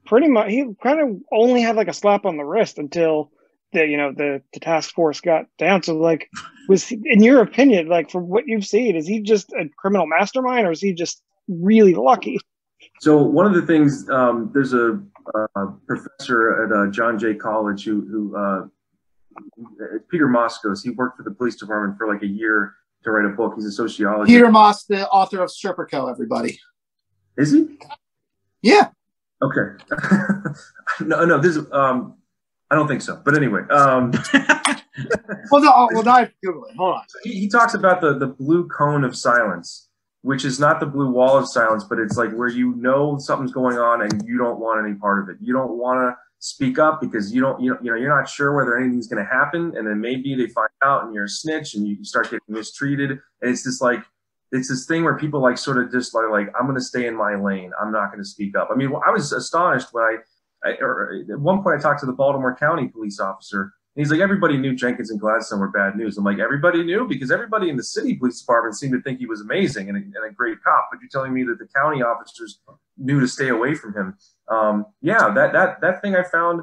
pretty much. He kind of only had like a slap on the wrist until the, you know, the, the task force got down. So like, was he, in your opinion, like from what you've seen, is he just a criminal mastermind, or is he just really lucky? So one of the things, um, there's a, uh, professor at uh, John Jay College who, who uh, Peter Moskos, he worked for the police department for like a year to write a book. He's a sociologist. Peter Moss, the author of Serpico, everybody. Is he? Yeah. Okay. no, no, this um, I don't think so. But anyway. Um, well, no, well, now I have to Google it. Hold on. He, he talks about the, the blue cone of silence, which is not the blue wall of silence, but it's like where you know something's going on and you don't want any part of it. You don't want to speak up because you don't, you know, you know, you're not sure whether anything's going to happen. And then maybe they find out and you're a snitch and you start getting mistreated. And it's just like, it's this thing where people like sort of just like, like I'm going to stay in my lane. I'm not going to speak up. I mean, I was astonished when I, I or at one point I talked to the Baltimore County police officer, and he's like, everybody knew Jenkins and Gladstone were bad news. I'm like, everybody knew? Because everybody in the city police department seemed to think he was amazing and a, and a great cop. But you're telling me that the county officers knew to stay away from him. Um, yeah, that, that, that thing I found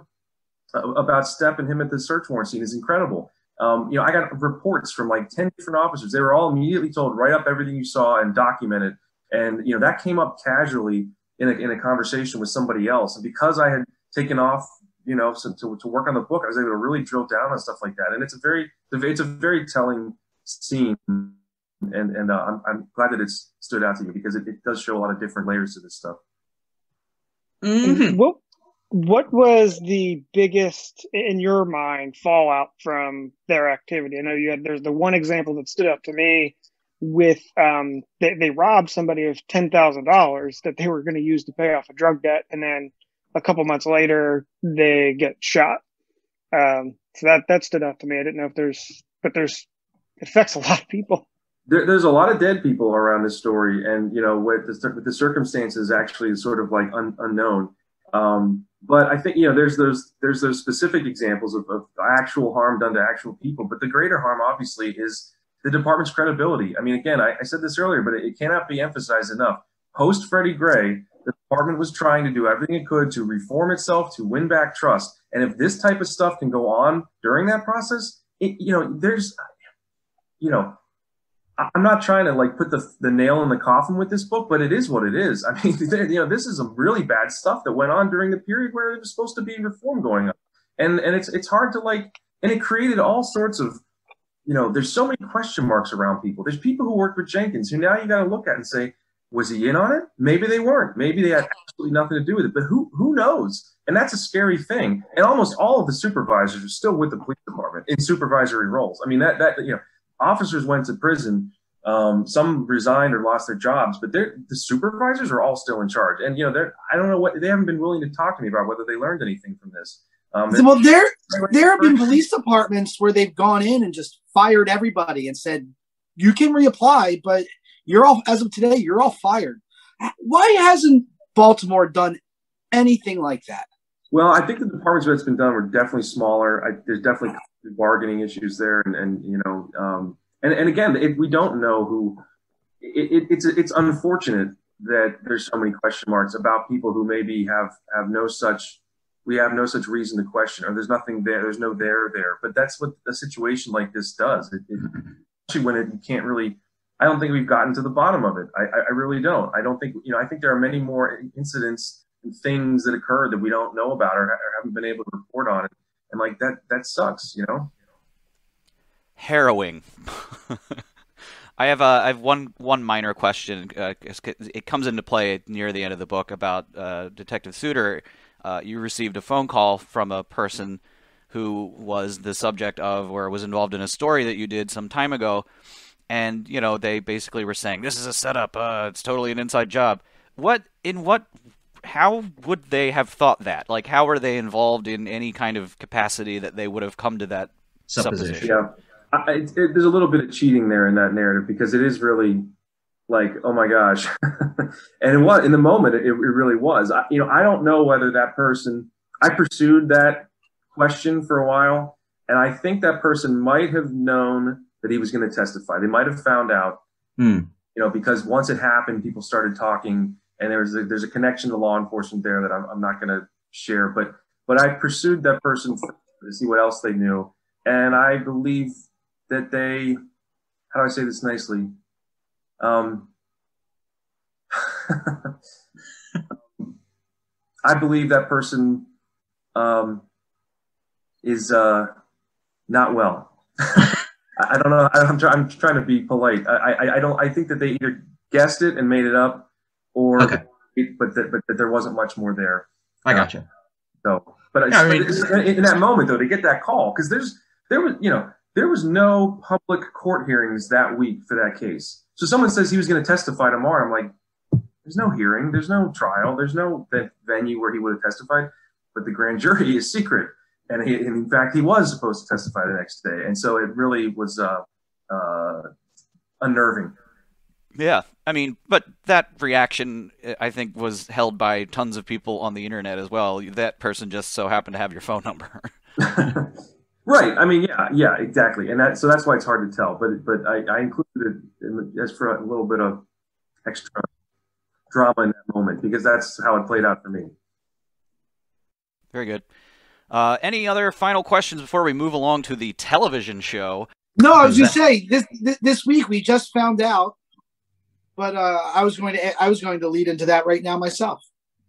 about Stepp and him at the search warrant scene is incredible. Um, you know, I got reports from like ten different officers. They were all immediately told, write up everything you saw and document it. And, you know, that came up casually in a, in a conversation with somebody else. And because I had taken off, you know, so to, to work on the book, I was able to really drill down on stuff like that. And it's a very, it's a very telling scene. And, and uh, I'm, I'm glad that it's stood out to you, because it, it does show a lot of different layers to this stuff. Mm-hmm. What, what was the biggest, in your mind, fallout from their activity? I know you had, there's the one example that stood out to me with, um, they, they robbed somebody of ten thousand dollars that they were going to use to pay off a drug debt. And then a couple months later, they get shot. Um, so that, that stood out to me. I didn't know if there's, but there's, it affects a lot of people. There, there's a lot of dead people around this story. And, you know, with the, with the circumstances actually sort of like un, unknown. Um, but I think, you know, there's those, there's those specific examples of, of actual harm done to actual people. But the greater harm, obviously, is the department's credibility. I mean, again, I, I said this earlier, but it, it cannot be emphasized enough. Post Freddie Gray, the department was trying to do everything it could to reform itself, to win back trust. And if this type of stuff can go on during that process, it, you know, there's, you know, I'm not trying to like put the, the nail in the coffin with this book, but it is what it is. I mean, you know, this is some really bad stuff that went on during the period where it was supposed to be reform going on. And, and it's, it's hard to like, and it created all sorts of, you know, there's so many question marks around people. There's people who worked with Jenkins who now you got to look at and say, was he in on it? Maybe they weren't. Maybe they had absolutely nothing to do with it, but who, who knows? And that's a scary thing. And almost all of the supervisors are still with the police department in supervisory roles. I mean, that, that, you know, officers went to prison. Um, some resigned or lost their jobs, but the supervisors are all still in charge. And, you know, they're, I don't know what, they haven't been willing to talk to me about whether they learned anything from this. Um, so, well, there, there have been police departments where they've gone in and just fired everybody and said, you can reapply, but you're all, as of today, you're all fired. Why hasn't Baltimore done anything like that? Well, I think the departments that's been done were definitely smaller. I, there's definitely bargaining issues there, and, and you know, um, and and again, it, we don't know who. It, it, it's it's unfortunate that there's so many question marks about people who maybe have have no such we have no such reason to question, or there's nothing there, there's no there there. But that's what a situation like this does. It, it, especially when it you can't really. I don't think we've gotten to the bottom of it. I, I really don't. I don't think you know. I think there are many more incidents and things that occurred that we don't know about or, or haven't been able to report on. And like that, that sucks, you know? Harrowing. I have a, I have one, one minor question. Uh, it comes into play near the end of the book about uh, Detective Suiter. Uh, you received a phone call from a person who was the subject of or was involved in a story that you did some time ago. And, you know, they basically were saying, this is a setup. Uh, it's totally an inside job. What, in what... How would they have thought that? Like, how are they involved in any kind of capacity that they would have come to that supposition? supposition? Yeah, I, it, it, there's a little bit of cheating there in that narrative, because it is really like, oh my gosh. And it was, in the moment, it, it really was. I, you know, I don't know whether that person, I pursued that question for a while, and I think that person might have known that he was going to testify. They might have found out, hmm. you know, because once it happened, people started talking. And there's a, there's a connection to law enforcement there that I'm, I'm not going to share, but but I pursued that person to see what else they knew, and I believe that they, how do I say this nicely, um, I believe that person um, is uh, not well. I don't know. I'm, try, I'm trying to be polite. I, I I don't. I think that they either guessed it and made it up. Or, okay. but that but that there wasn't much more there. I gotcha. Uh, so, but yeah, I mean, in that moment though, to get that call, because there's there was you know there was no public court hearings that week for that case. So someone says he was going to testify tomorrow. I'm like, there's no hearing, there's no trial, there's no venue where he would have testified. But the grand jury is secret, and, he, and in fact, he was supposed to testify the next day, and so it really was uh, uh, unnerving. Yeah. I mean, but that reaction, I think, was held by tons of people on the internet as well. That person just so happened to have your phone number. Right. I mean, yeah, yeah, exactly. And that, so that's why it's hard to tell. But but I, I included it in the, just for a little bit of extra drama in that moment, because that's how it played out for me. Very good. Uh, any other final questions before we move along to the television show? No, I was going to say this, this. This week we just found out, but uh, I was going to I was going to lead into that right now myself.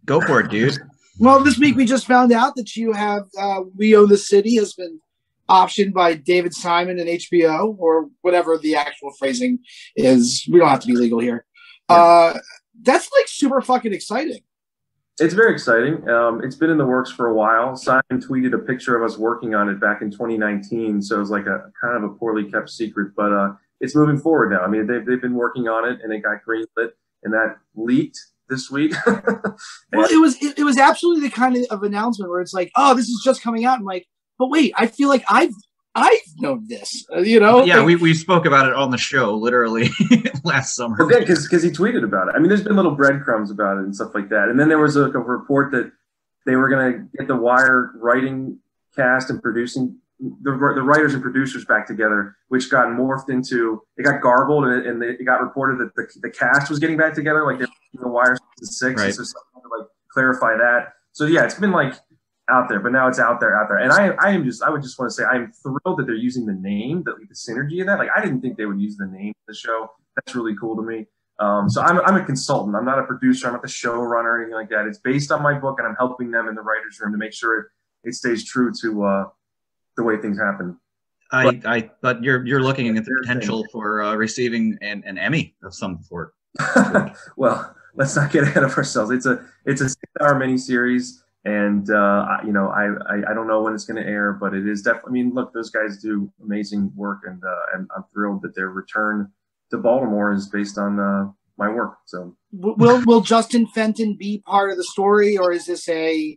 Go for it, dude. Well, this week we just found out that you have uh, We Own This City has been optioned by David Simon and H B O, or whatever the actual phrasing is. We don't have to be legal here. Yeah. Uh, that's like super fucking exciting. It's very exciting. Um, it's been in the works for a while. Simon tweeted a picture of us working on it back in twenty nineteen, so it was like a kind of a poorly kept secret, but uh, it's moving forward now. I mean, they've, they've been working on it, and it got greenlit, and that leaked this week. Well, it was it, it was absolutely the kind of, of announcement where it's like, oh, this is just coming out. I'm like, but wait, I feel like I've I've known this, uh, you know? Yeah, like, we, we spoke about it on the show, literally, last summer. But then, because he tweeted about it. I mean, there's been little breadcrumbs about it and stuff like that. And then there was a, a report that they were going to get the Wire writing cast and producing, the, the writers and producers back together, which got morphed into, it got garbled, and, and it got reported that the, the cast was getting back together, like they were in the Wire season six, right. So something to like clarify that. So yeah, it's been like, out there, but now it's out there, out there. And I, I am just, I would just want to say, I'm thrilled that they're using the name, that like, the synergy of that. Like, I didn't think they would use the name of the show. That's really cool to me. Um, so I'm, I'm a consultant. I'm not a producer. I'm not the showrunner or anything like that. It's based on my book, and I'm helping them in the writer's room to make sure it, it stays true to uh, the way things happen. I, but, I, but you're, you're looking at the potential for uh, receiving an, an Emmy of some sort. Well, let's not get ahead of ourselves. It's a, it's a six-hour miniseries. And, uh, you know, I, I, I don't know when it's going to air, but it is definitely, I mean, look, those guys do amazing work, and uh, I'm, I'm thrilled that their return to Baltimore is based on uh, my work. So will, will Justin Fenton be part of the story, or is this a,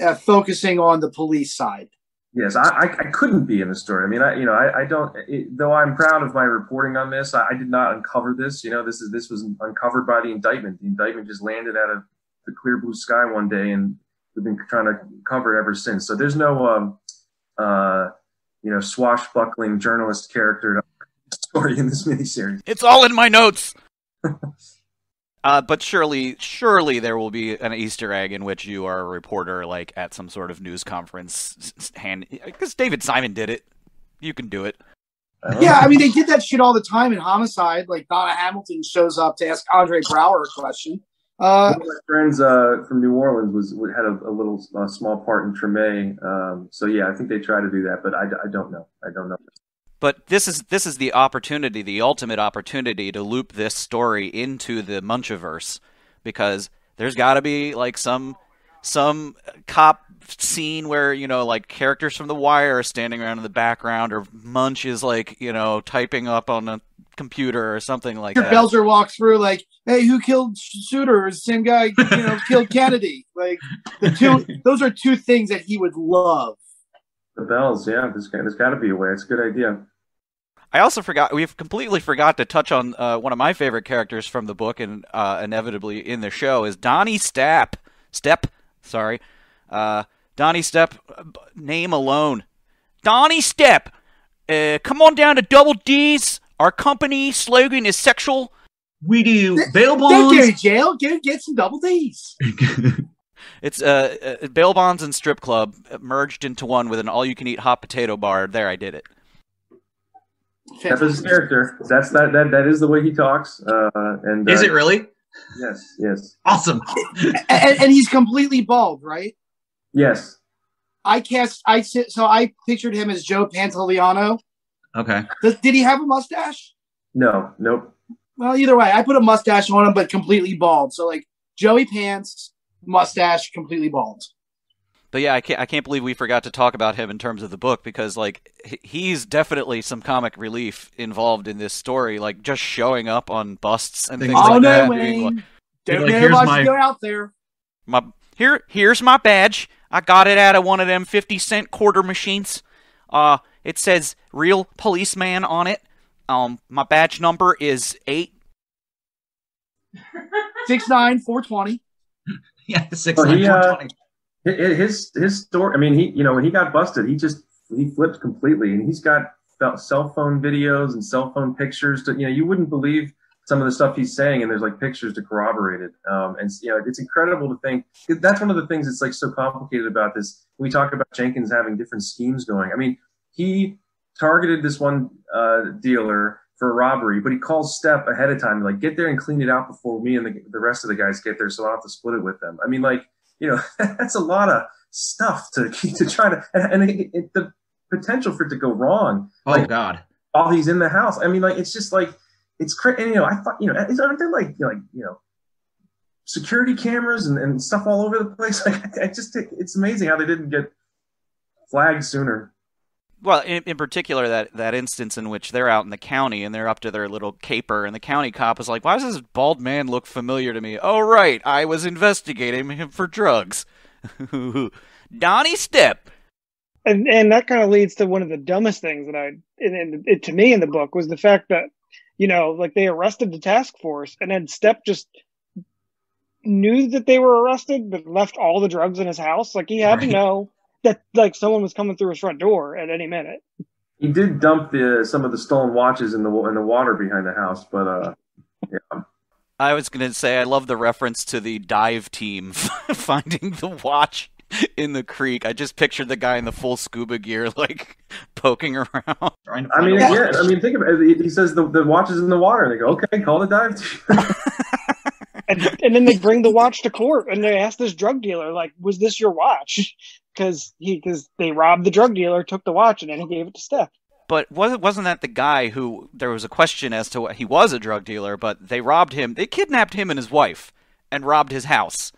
a focusing on the police side? Yes, I, I, I couldn't be in the story. I mean, I, you know, I, I don't, it, though I'm proud of my reporting on this, I, I did not uncover this. You know, this is, this was uncovered by the indictment. The indictment just landed out of the clear blue sky one day, and we've been trying to cover it ever since. So there's no, um, uh, you know, swashbuckling journalist character story in this miniseries. It's all in my notes. uh, but surely, surely there will be an Easter egg in which you are a reporter, like at some sort of news conference. Hand, because David Simon did it. You can do it. I yeah, know. I mean, they did that shit all the time in Homicide. Like Donna Hamilton shows up to ask Andre Brower a question. Uh, One of my friends uh, from New Orleans was had a, a little a small part in Tremay, um, so yeah, I think they try to do that, but I, I don't know. I don't know. But this is this is the opportunity, the ultimate opportunity to loop this story into the Munchiverse, because there's got to be like some some cop scene where, you know, like characters from The Wire are standing around in the background, or Munch is like, you know, typing up on a computer or something like that. Belzer walks through like, hey, who killed Suiter? Same guy, you know, killed Kennedy. Like the two, those are two things that he would love. The bells, yeah. There's, there's got to be a way. It's a good idea. I also forgot. We've completely forgot to touch on uh, one of my favorite characters from the book, and uh, inevitably in the show, is Donny Stepp. Stepp, sorry, uh, Donny Stepp. Name alone, Donny Stepp. Uh, come on down to Double D's. Our company slogan is sexual. We do bail bonds. Don't go to jail. Go get some Double D's. It's uh, uh, bail bonds and strip club merged into one with an all-you-can-eat hot potato bar. There, I did it. That's his character. That's that. That that is the way he talks. Uh, and uh, is it really? Yes. Yes. Awesome. and, and he's completely bald, right? Yes. I cast. I so I pictured him as Joe Pantoliano. Okay. Does, did he have a mustache? No. Nope. Well, either way, I put a mustache on him, but completely bald. So, like, Joey Pants, mustache, completely bald. But, yeah, I can't, I can't believe we forgot to talk about him in terms of the book, because, like, he's definitely some comic relief involved in this story, like, just showing up on busts and things oh, like no, that. Oh, no, Wayne. Don't care about you out there. My, here, here's my badge. I got it out of one of them fifty cent quarter machines. Uh, it says real policeman on it. Um, my badge number is eight. six nine, four twenty Yeah, six nine, four twenty Uh, his his story. I mean, he you know when he got busted, he just he flipped completely, and he's got cell phone videos and cell phone pictures. To, you know, you wouldn't believe some of the stuff he's saying, and there's like pictures to corroborate it. Um, and you know, it's incredible to think that's one of the things that's like so complicated about this. We talk about Jenkins having different schemes going. I mean, he targeted this one uh, dealer for robbery, but he calls Stepp ahead of time, like, get there and clean it out before me and the, the rest of the guys get there, so I don't have to split it with them. I mean, like, you know, that's a lot of stuff to to try to, and, and it, it, the potential for it to go wrong. Oh, like, God. While he's in the house. I mean, like, it's just like, it's crazy. And, you know, I thought, you know, aren't there like, like, you know, security cameras and, and stuff all over the place? Like, I just, it's amazing how they didn't get flagged sooner. Well, in, in particular, that, that instance in which they're out in the county and they're up to their little caper, and the county cop is like, why does this bald man look familiar to me? Oh, right, I was investigating him for drugs. Donny Stepp. And and that kind of leads to one of the dumbest things that I, and, and it, to me in the book, was the fact that, you know, like they arrested the task force, and then Stepp just knew that they were arrested, but left all the drugs in his house. Like, he had right. to know that like someone was coming through his front door at any minute. He did dump the some of the stolen watches in the in the water behind the house, but uh, yeah. I was going to say I love the reference to the dive team finding the watch in the creek. I just pictured the guy in the full scuba gear, like poking around. Trying to I mean, yeah. I mean, think about it. He says the the watch is in the water, and they go, "Okay, call the dive team." and, and then they bring the watch to court, and they ask this drug dealer, "Like, was this your watch?" Because he, because they robbed the drug dealer, took the watch, and then he gave it to Stepp. But wasn't wasn't that the guy who there was a question as to what he was a drug dealer? But they robbed him. They kidnapped him and his wife, and robbed his house.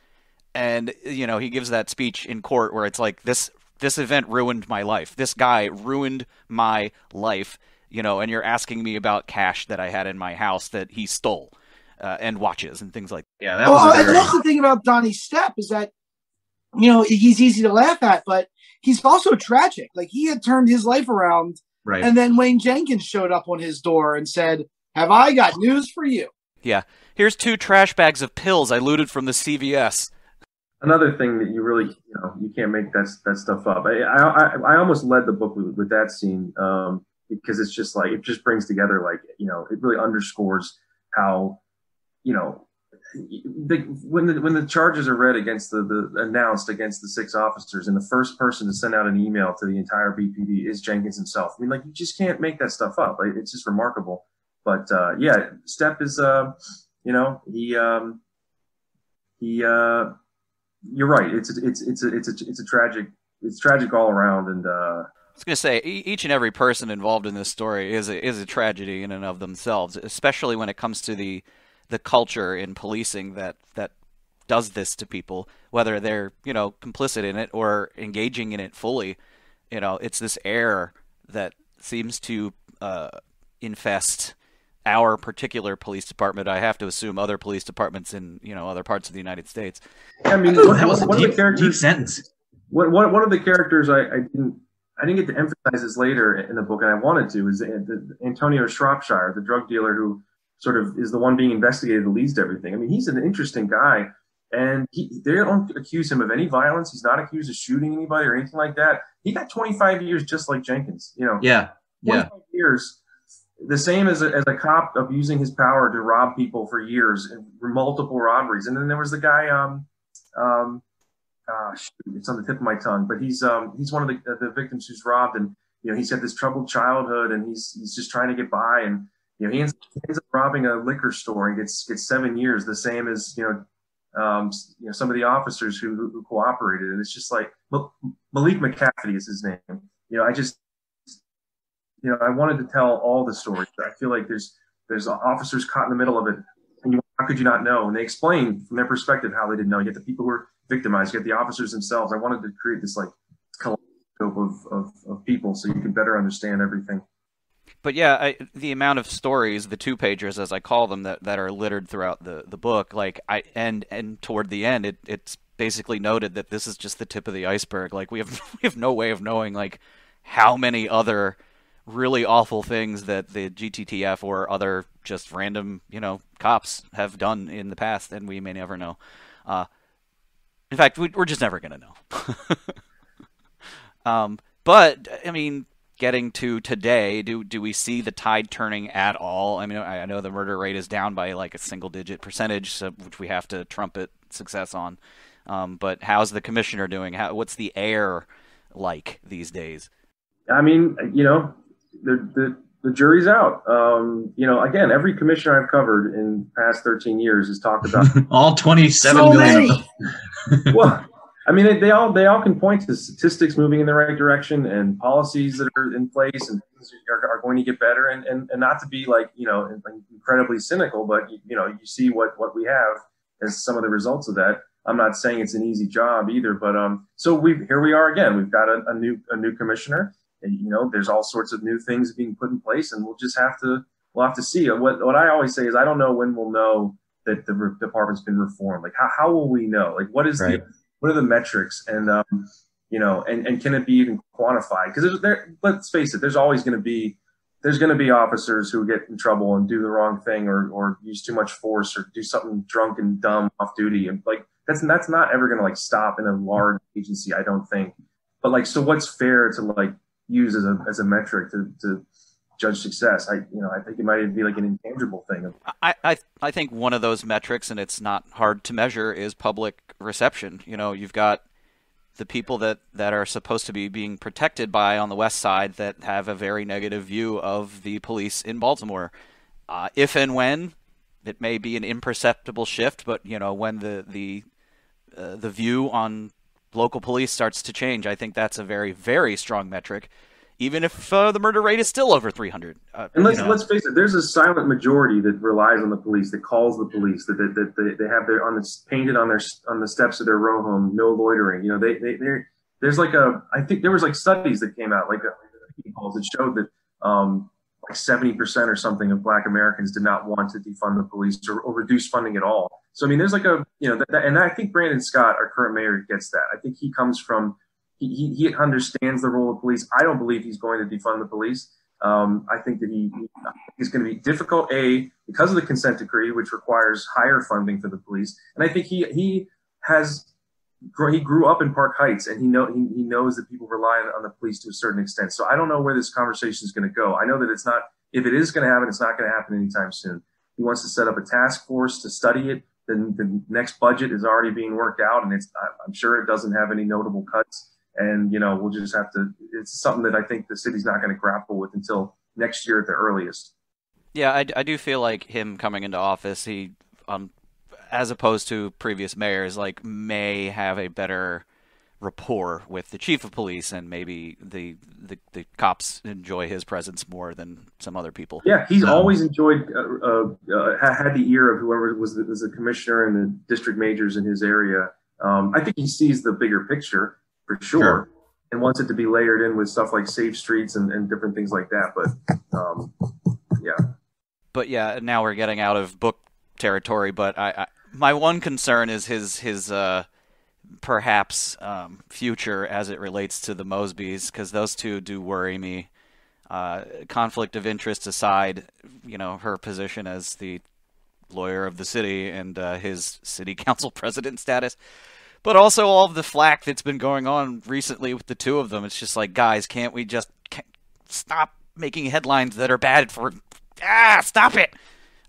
And you know, he gives that speech in court where it's like, this this event ruined my life. This guy ruined my life. You know, and you're asking me about cash that I had in my house that he stole, uh, and watches and things like that. Yeah, that was well, very... and that's the thing about Donny Stepp is that, you know, he's easy to laugh at, but he's also tragic. Like, he had turned his life around, right. And then Wayne Jenkins showed up on his door and said, have I got news for you? Yeah. Here's two trash bags of pills I looted from the C V S. Another thing that you really, you know, you can't make that, that stuff up. I, I, I almost led the book with, with that scene um, because it's just like, it just brings together, like, you know, it really underscores how, you know, The, when the when the charges are read against the, the announced against the six officers, and the first person to send out an email to the entire B P D is Jenkins himself. I mean, like, you just can't make that stuff up. It's just remarkable. But uh, yeah, Stepp is, uh, you know, he um, he. Uh, you're right. It's a, it's it's a, it's a, it's a tragic. It's tragic all around. And uh, I was gonna say, each and every person involved in this story is a, is a tragedy in and of themselves, especially when it comes to the. the culture in policing that, that does this to people, whether they're, you know, complicit in it or engaging in it fully. You know, it's this air that seems to uh, infest our particular police department. I have to assume other police departments in, you know, other parts of the United States. I mean, Ooh, what, that was what, a deep, the deep sentence. What, what, one of the characters I, I didn't, I didn't get to emphasize this later in the book, and I wanted to, is Antonio Shropshire, the drug dealer who sort of is the one being investigated that leads to everything. I mean, he's an interesting guy, and he, they don't accuse him of any violence. He's not accused of shooting anybody or anything like that. He got twenty-five years just like Jenkins, you know. Yeah, yeah. twenty-five years, the same as a, as a cop abusing his power to rob people for years, and multiple robberies. And then there was the guy, um, um, uh, shoot, it's on the tip of my tongue, but he's um, he's one of the, the victims who's robbed, and, you know, he's had this troubled childhood, and he's he's just trying to get by, and you know, he ends, he ends up robbing a liquor store and gets gets seven years, the same as, you know, um, you know, some of the officers who who, who cooperated. And it's just like, Mal Malik McCaffrey is his name. You know, I just, you know, I wanted to tell all the stories. I feel like there's there's officers caught in the middle of it, and you, how could you not know? And they explain from their perspective how they didn't know. You get the people who are victimized, you get the officers themselves. I wanted to create this like kaleidoscope of, of of people so you can better understand everything. But yeah, I, the amount of stories, the two pagers as I call them, that, that are littered throughout the, the book, like I and and toward the end, it it's basically noted that this is just the tip of the iceberg. Like we have we have no way of knowing like how many other really awful things that the G T T F or other just random, you know, cops have done in the past, and we may never know. Uh, in fact, we, we're just never going to know. um, but, I mean, getting to today, do do we see the tide turning at all? I mean, I know the murder rate is down by like a single-digit percentage, so, which we have to trumpet success on. Um, but how's the commissioner doing? How, what's the air like these days? I mean, you know, the the, the jury's out. Um, you know, again, every commissioner I've covered in the past thirteen years has talked about all twenty-seven. So many. Well, I mean, they, they all they all can point to statistics moving in the right direction and policies that are in place and things are, are going to get better. And, and and not to be like, you know, incredibly cynical, but you, you know, you see what what we have as some of the results of that. I'm not saying it's an easy job either, but um, so we here we are again. We've got a, a new a new commissioner. And, you know, there's all sorts of new things being put in place, and we'll just have to we'll have to see. What what I always say is I don't know when we'll know that the re- department's been reformed. Like how how will we know? Like what is right. the what are the metrics? And um, you know, and, and can it be even quantified? Because there, let's face it, there's always going to be there's going to be officers who get in trouble and do the wrong thing, or or use too much force, or do something drunk and dumb off duty, and like that's that's not ever going to like stop in a large agency, I don't think. But like, so what's fair to like use as a as a metric to, to judge success? I you know I think it might even be like an intangible thing. I, I I think one of those metrics, and it's not hard to measure, is public reception. You know, you've got the people that that are supposed to be being protected by on the West Side that have a very negative view of the police in Baltimore. Uh, if and when it may be an imperceptible shift, but you know when the the uh, the view on local police starts to change, I think that's a very, very strong metric, even if uh, the murder rate is still over three hundred. Uh, and let's, you know. let's face it, there's a silent majority that relies on the police, that calls the police, that, that, that they, they have their on the, painted on their on the steps of their row home, no loitering. You know, they they there's like a I think there was like studies that came out like uh, that showed that um, like seventy percent or something of Black Americans did not want to defund the police or, or reduce funding at all. So, I mean, there's like a, you know, that, and I think Brandon Scott, our current mayor, gets that. I think he comes from, he, he understands the role of police. I don't believe he's going to defund the police. Um, I think that he is going to be difficult, A, because of the consent decree, which requires higher funding for the police. And I think he he has, he grew up in Park Heights, and he, know, he, he knows that people rely on the police to a certain extent. So I don't know where this conversation is going to go. I know that it's not, if it is going to happen, it's not going to happen anytime soon. He wants to set up a task force to study it. The, the next budget is already being worked out, and it's, I'm sure it doesn't have any notable cuts. And, you know, we'll just have to, it's something that I think the city's not going to grapple with until next year at the earliest. Yeah, I, I do feel like him coming into office, he, um, as opposed to previous mayors, like may have a better rapport with the chief of police, and maybe the the, the cops enjoy his presence more than some other people. Yeah, he's um, always enjoyed uh, uh, had the ear of whoever was the, was the commissioner and the district majors in his area. Um, I think he sees the bigger picture for sure, sure, and wants it to be layered in with stuff like safe streets and, and different things like that. But um, yeah, but yeah, now we're getting out of book territory. But I, I my one concern is his his. Uh, perhaps um, future as it relates to the Mosbys, because those two do worry me. Uh, conflict of interest aside, you know, her position as the lawyer of the city and uh, his city council president status, but also all of the flack that's been going on recently with the two of them. It's just like, guys, can't we just can't stop making headlines that are bad for... Ah, stop it!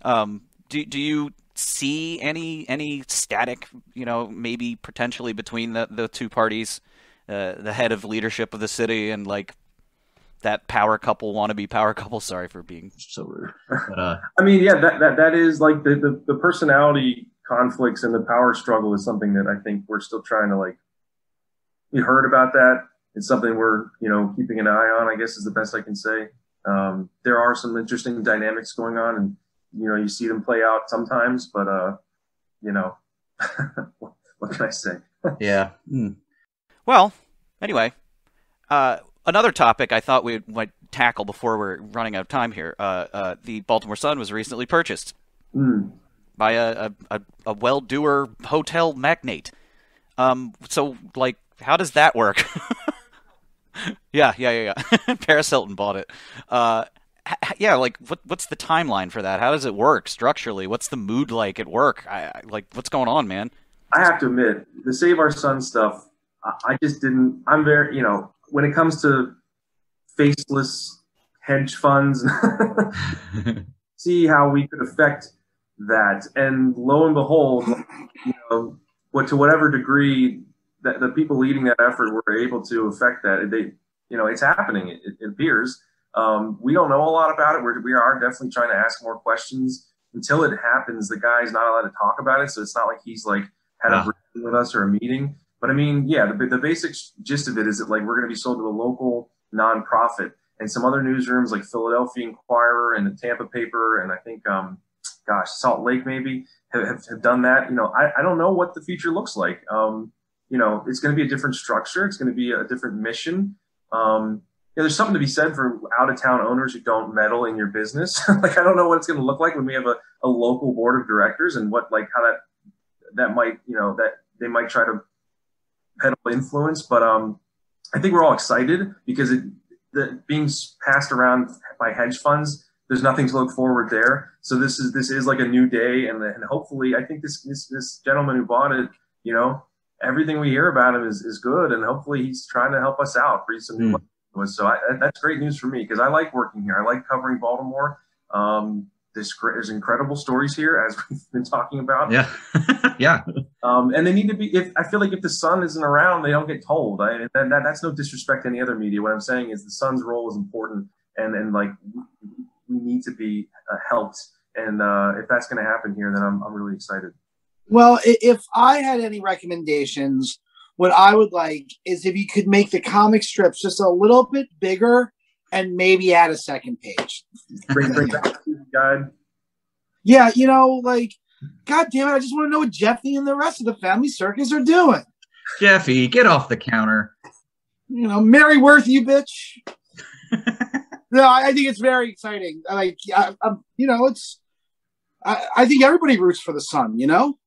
Um, do, do you... see any any static, you know, maybe potentially between the, the two parties, uh, the head of leadership of the city and like that power couple, wannabe power couple? Sorry for being so rude. But, uh... I mean, yeah, that that, that is like the, the, the personality conflicts and the power struggle is something that I think we're still trying to like, we heard about that. It's something we're, you know, keeping an eye on, I guess is the best I can say. Um, there are some interesting dynamics going on, and you know, you see them play out sometimes, but, uh, you know, what can I say? Yeah. Mm. Well, anyway, uh, another topic I thought we might tackle before we're running out of time here. Uh, uh, the Baltimore Sun was recently purchased mm. by a, a, a well-doer hotel magnate. Um, so, like, how does that work? Yeah, yeah, yeah, yeah. Paris Hilton bought it. Uh, yeah, like what? What's the timeline for that? How does it work structurally? What's the mood like at work? I, like, what's going on, man? I have to admit, the Save Our Son stuff, I just didn't. I'm very, you know, when it comes to faceless hedge funds, see how we could affect that, and lo and behold, you know, what to whatever degree that the people leading that effort were able to affect that, they, you know, it's happening. It, it appears. Um, we don't know a lot about it. We're, we are definitely trying to ask more questions. Until it happens, the guy's not allowed to talk about it, so it's not like he's like had a briefing with us or a meeting. But I mean, yeah, the, the basic gist of it is that like we're going to be sold to a local nonprofit, and some other newsrooms like Philadelphia Inquirer and the Tampa Paper, and I think, um, gosh, Salt Lake maybe have, have, have done that. You know, I, I don't know what the future looks like. Um, you know, it's going to be a different structure. It's going to be a different mission. Um, Yeah, there's something to be said for out-of-town owners who don't meddle in your business. Like, I don't know what it's going to look like when we have a, a local board of directors, and what, like, how that that might, you know, that they might try to peddle influence. But um, I think we're all excited because it, the, being passed around by hedge funds, there's nothing to look forward there. So this is this is like a new day, and and hopefully, I think this this, this gentleman who bought it, you know, everything we hear about him is is good, and hopefully, he's trying to help us out, breathe some new life. So I, that's great news for me, because I like working here. I like covering Baltimore. Um, there's, there's incredible stories here, as we've been talking about. Yeah, yeah. Um, and they need to be. If I feel like if the Sun isn't around, they don't get told. I, and that, that's no disrespect to any other media. What I'm saying is the Sun's role is important, and and like we need to be uh, helped. And uh, if that's going to happen here, then I'm I'm really excited. Well, if I had any recommendations, what I would like is if you could make the comic strips just a little bit bigger and maybe add a second page. Bring, bring back the guide. Yeah, you know, like, God damn it, I just want to know what Jeffy and the rest of the family circus are doing. Jeffy, get off the counter. You know, Mary Worth, you bitch. No, I think it's very exciting. Like, I, I, you know, it's, I, I think everybody roots for the Sun, you know?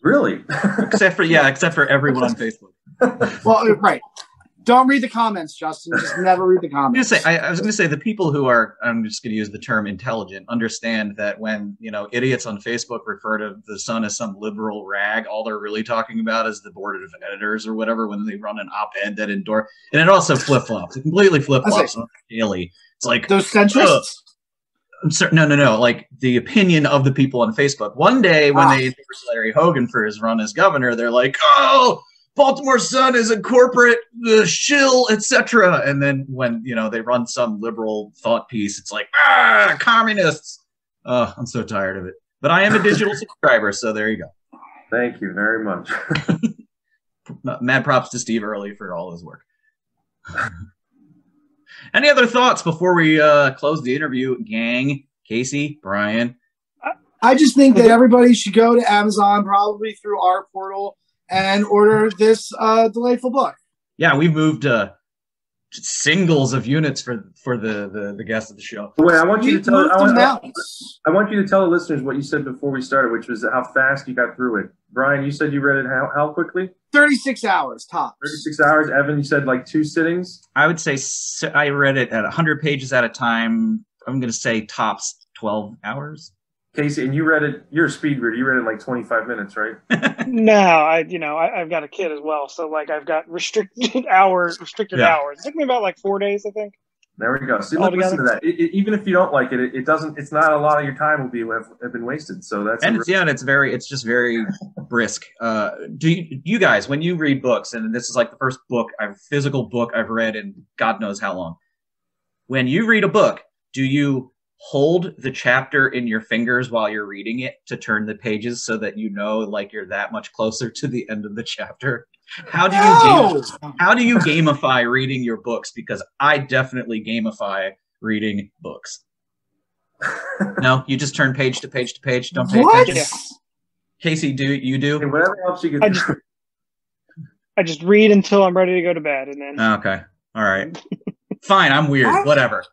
Really? Except for, yeah, except for everyone on Facebook. Well, right. Don't read the comments, Justin. Just never read the comments. I'm gonna say, I, I was going to say the people who are, I'm just going to use the term intelligent, understand that when, you know, idiots on Facebook refer to the Sun as some liberal rag, all they're really talking about is the board of editors or whatever when they run an op-ed that endorse. And it also flip-flops. It completely flip-flops on the daily. It's like, those centrists? Ugh. I'm certain, no, no, no. Like the opinion of the people on Facebook. One day when ah. they endorsed Larry Hogan for his run as governor, they're like, "Oh, Baltimore Sun is a corporate uh, shill, et cetera" And then when you know they run some liberal thought piece, it's like, "Ah, communists." Oh, I'm so tired of it. But I am a digital subscriber, so there you go. Thank you very much. Mad props to Steve Early for all his work. Any other thoughts before we uh, close the interview, gang? Casey, Brian? I just think that everybody should go to Amazon, probably through our portal, and order this uh, delightful book. Yeah, we've moved uh, singles of units for for the, the, the guests of the show. Wait, I want you to tell I want, I want you to tell the listeners what you said before we started, which was how fast you got through it. Brian, you said you read it how, how quickly? thirty-six hours, tops. thirty-six hours. Evan, you said like two sittings? I would say I read it at one hundred pages at a time. I'm going to say tops twelve hours. Casey, and you read it, you're a speed reader. You read it in like twenty-five minutes, right? No, I, you know, I, I've got a kid as well. So like I've got restricted hours, restricted yeah. hours. It took me about like four days, I think. There we go. So look, listen to that. It, it, even if you don't like it, it, it doesn't. It's not a lot of your time will be have, have been wasted. So that's and it's, yeah, and it's very. It's just very brisk. Uh, do you, you guys when you read books, and this is like the first book, I've physical book I've read in God knows how long. When you read a book, do you hold the chapter in your fingers while you're reading it to turn the pages so that you know like you're that much closer to the end of the chapter? How do you no! how do you gamify reading your books? Because I definitely gamify reading books. No, you just turn page to page to page. Don't pay what? attention. Casey, do you do? Hey, whatever helps you get. I just, I just read until I'm ready to go to bed, and then. Okay, all right, fine. I'm weird. I, Whatever.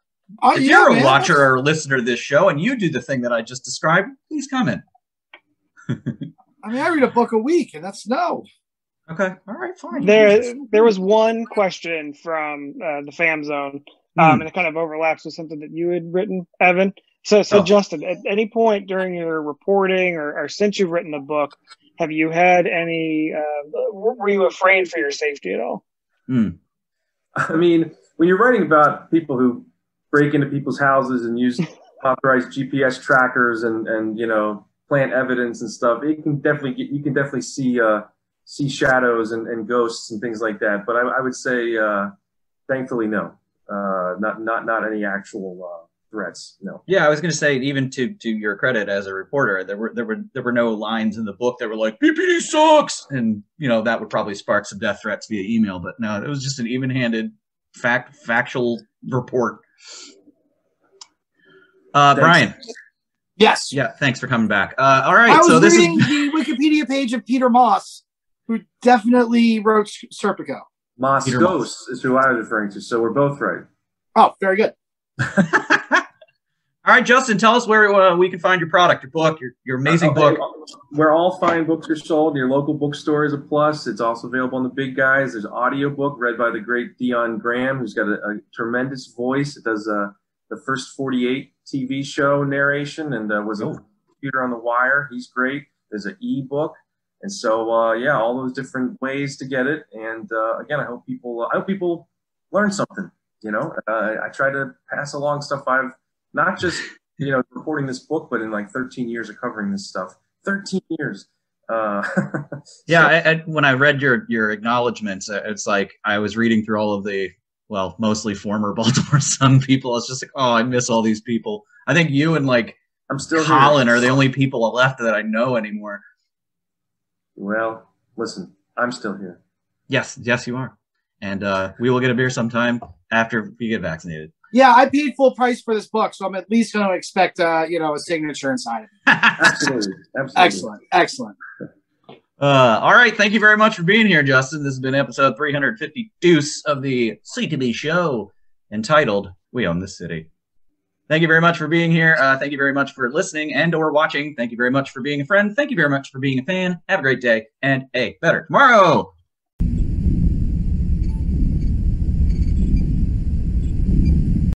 I, if you're yeah, a watcher man. or a listener to this show and you do the thing that I just described, please comment. I mean, I read a book a week, and that's no. Okay. All right. Fine. There, there was one question from uh, the Fam Zone, um, mm. and it kind of overlaps with something that you had written, Evan. So, so oh. Justin, at any point during your reporting or, or since you've written the book, have you had any? Uh, were you afraid for your safety at all? Mm. I mean, when you're writing about people who break into people's houses and use authorized G P S trackers and and you know plant evidence and stuff, it can definitely get, you can definitely see. Uh, see shadows and, and ghosts and things like that. But I, I would say, uh, thankfully, no, uh, not, not, not any actual, uh, threats. No. Yeah. I was going to say, even to, to your credit as a reporter, there were, there were, there were no lines in the book that were like P P D sucks. And you know, that would probably spark some death threats via email, but no, it was just an even handed fact, factual report. Uh, thanks. Brian. Yes. Yeah. Thanks for coming back. Uh, all right. I was so this reading is the Wikipedia page of Peter Moss, who definitely wrote Serpico. Moskos is who I was referring to, so we're both right. Oh, very good. All right, Justin, tell us where uh, we can find your product, your book, your, your amazing okay. book. Where all fine books are sold, your local bookstore is a plus. It's also available on the big guys. There's an audiobook read by the great Dion Graham, who's got a, a tremendous voice. It does uh, the First forty-eight T V show narration and uh, was oh. a computer on The Wire. He's great. There's an e-book. And so, uh, yeah, all those different ways to get it. And uh, again, I hope people, uh, I hope people learn something. You know, uh, I try to pass along stuff I've not just, you know, recording this book, but in like thirteen years of covering this stuff. thirteen years. Uh, yeah, I, I, when I read your your acknowledgments, it's like I was reading through all of the, well, mostly former Baltimore Sun people. It's just like, oh, I miss all these people. I think you and like I'm still Colin here. Are the only people left that I know anymore. Well, listen, I'm still here. Yes, yes, you are. And uh, we will get a beer sometime after we get vaccinated. Yeah, I paid full price for this book, so I'm at least going to expect, uh, you know, a signature inside of it. Absolutely. Absolutely. Excellent, excellent. Uh, all right, thank you very much for being here, Justin. This has been episode three fifty-two of the C T B show entitled We Own This City. Thank you very much for being here. Uh, thank you very much for listening and or watching. Thank you very much for being a friend. Thank you very much for being a fan. Have a great day and a better tomorrow.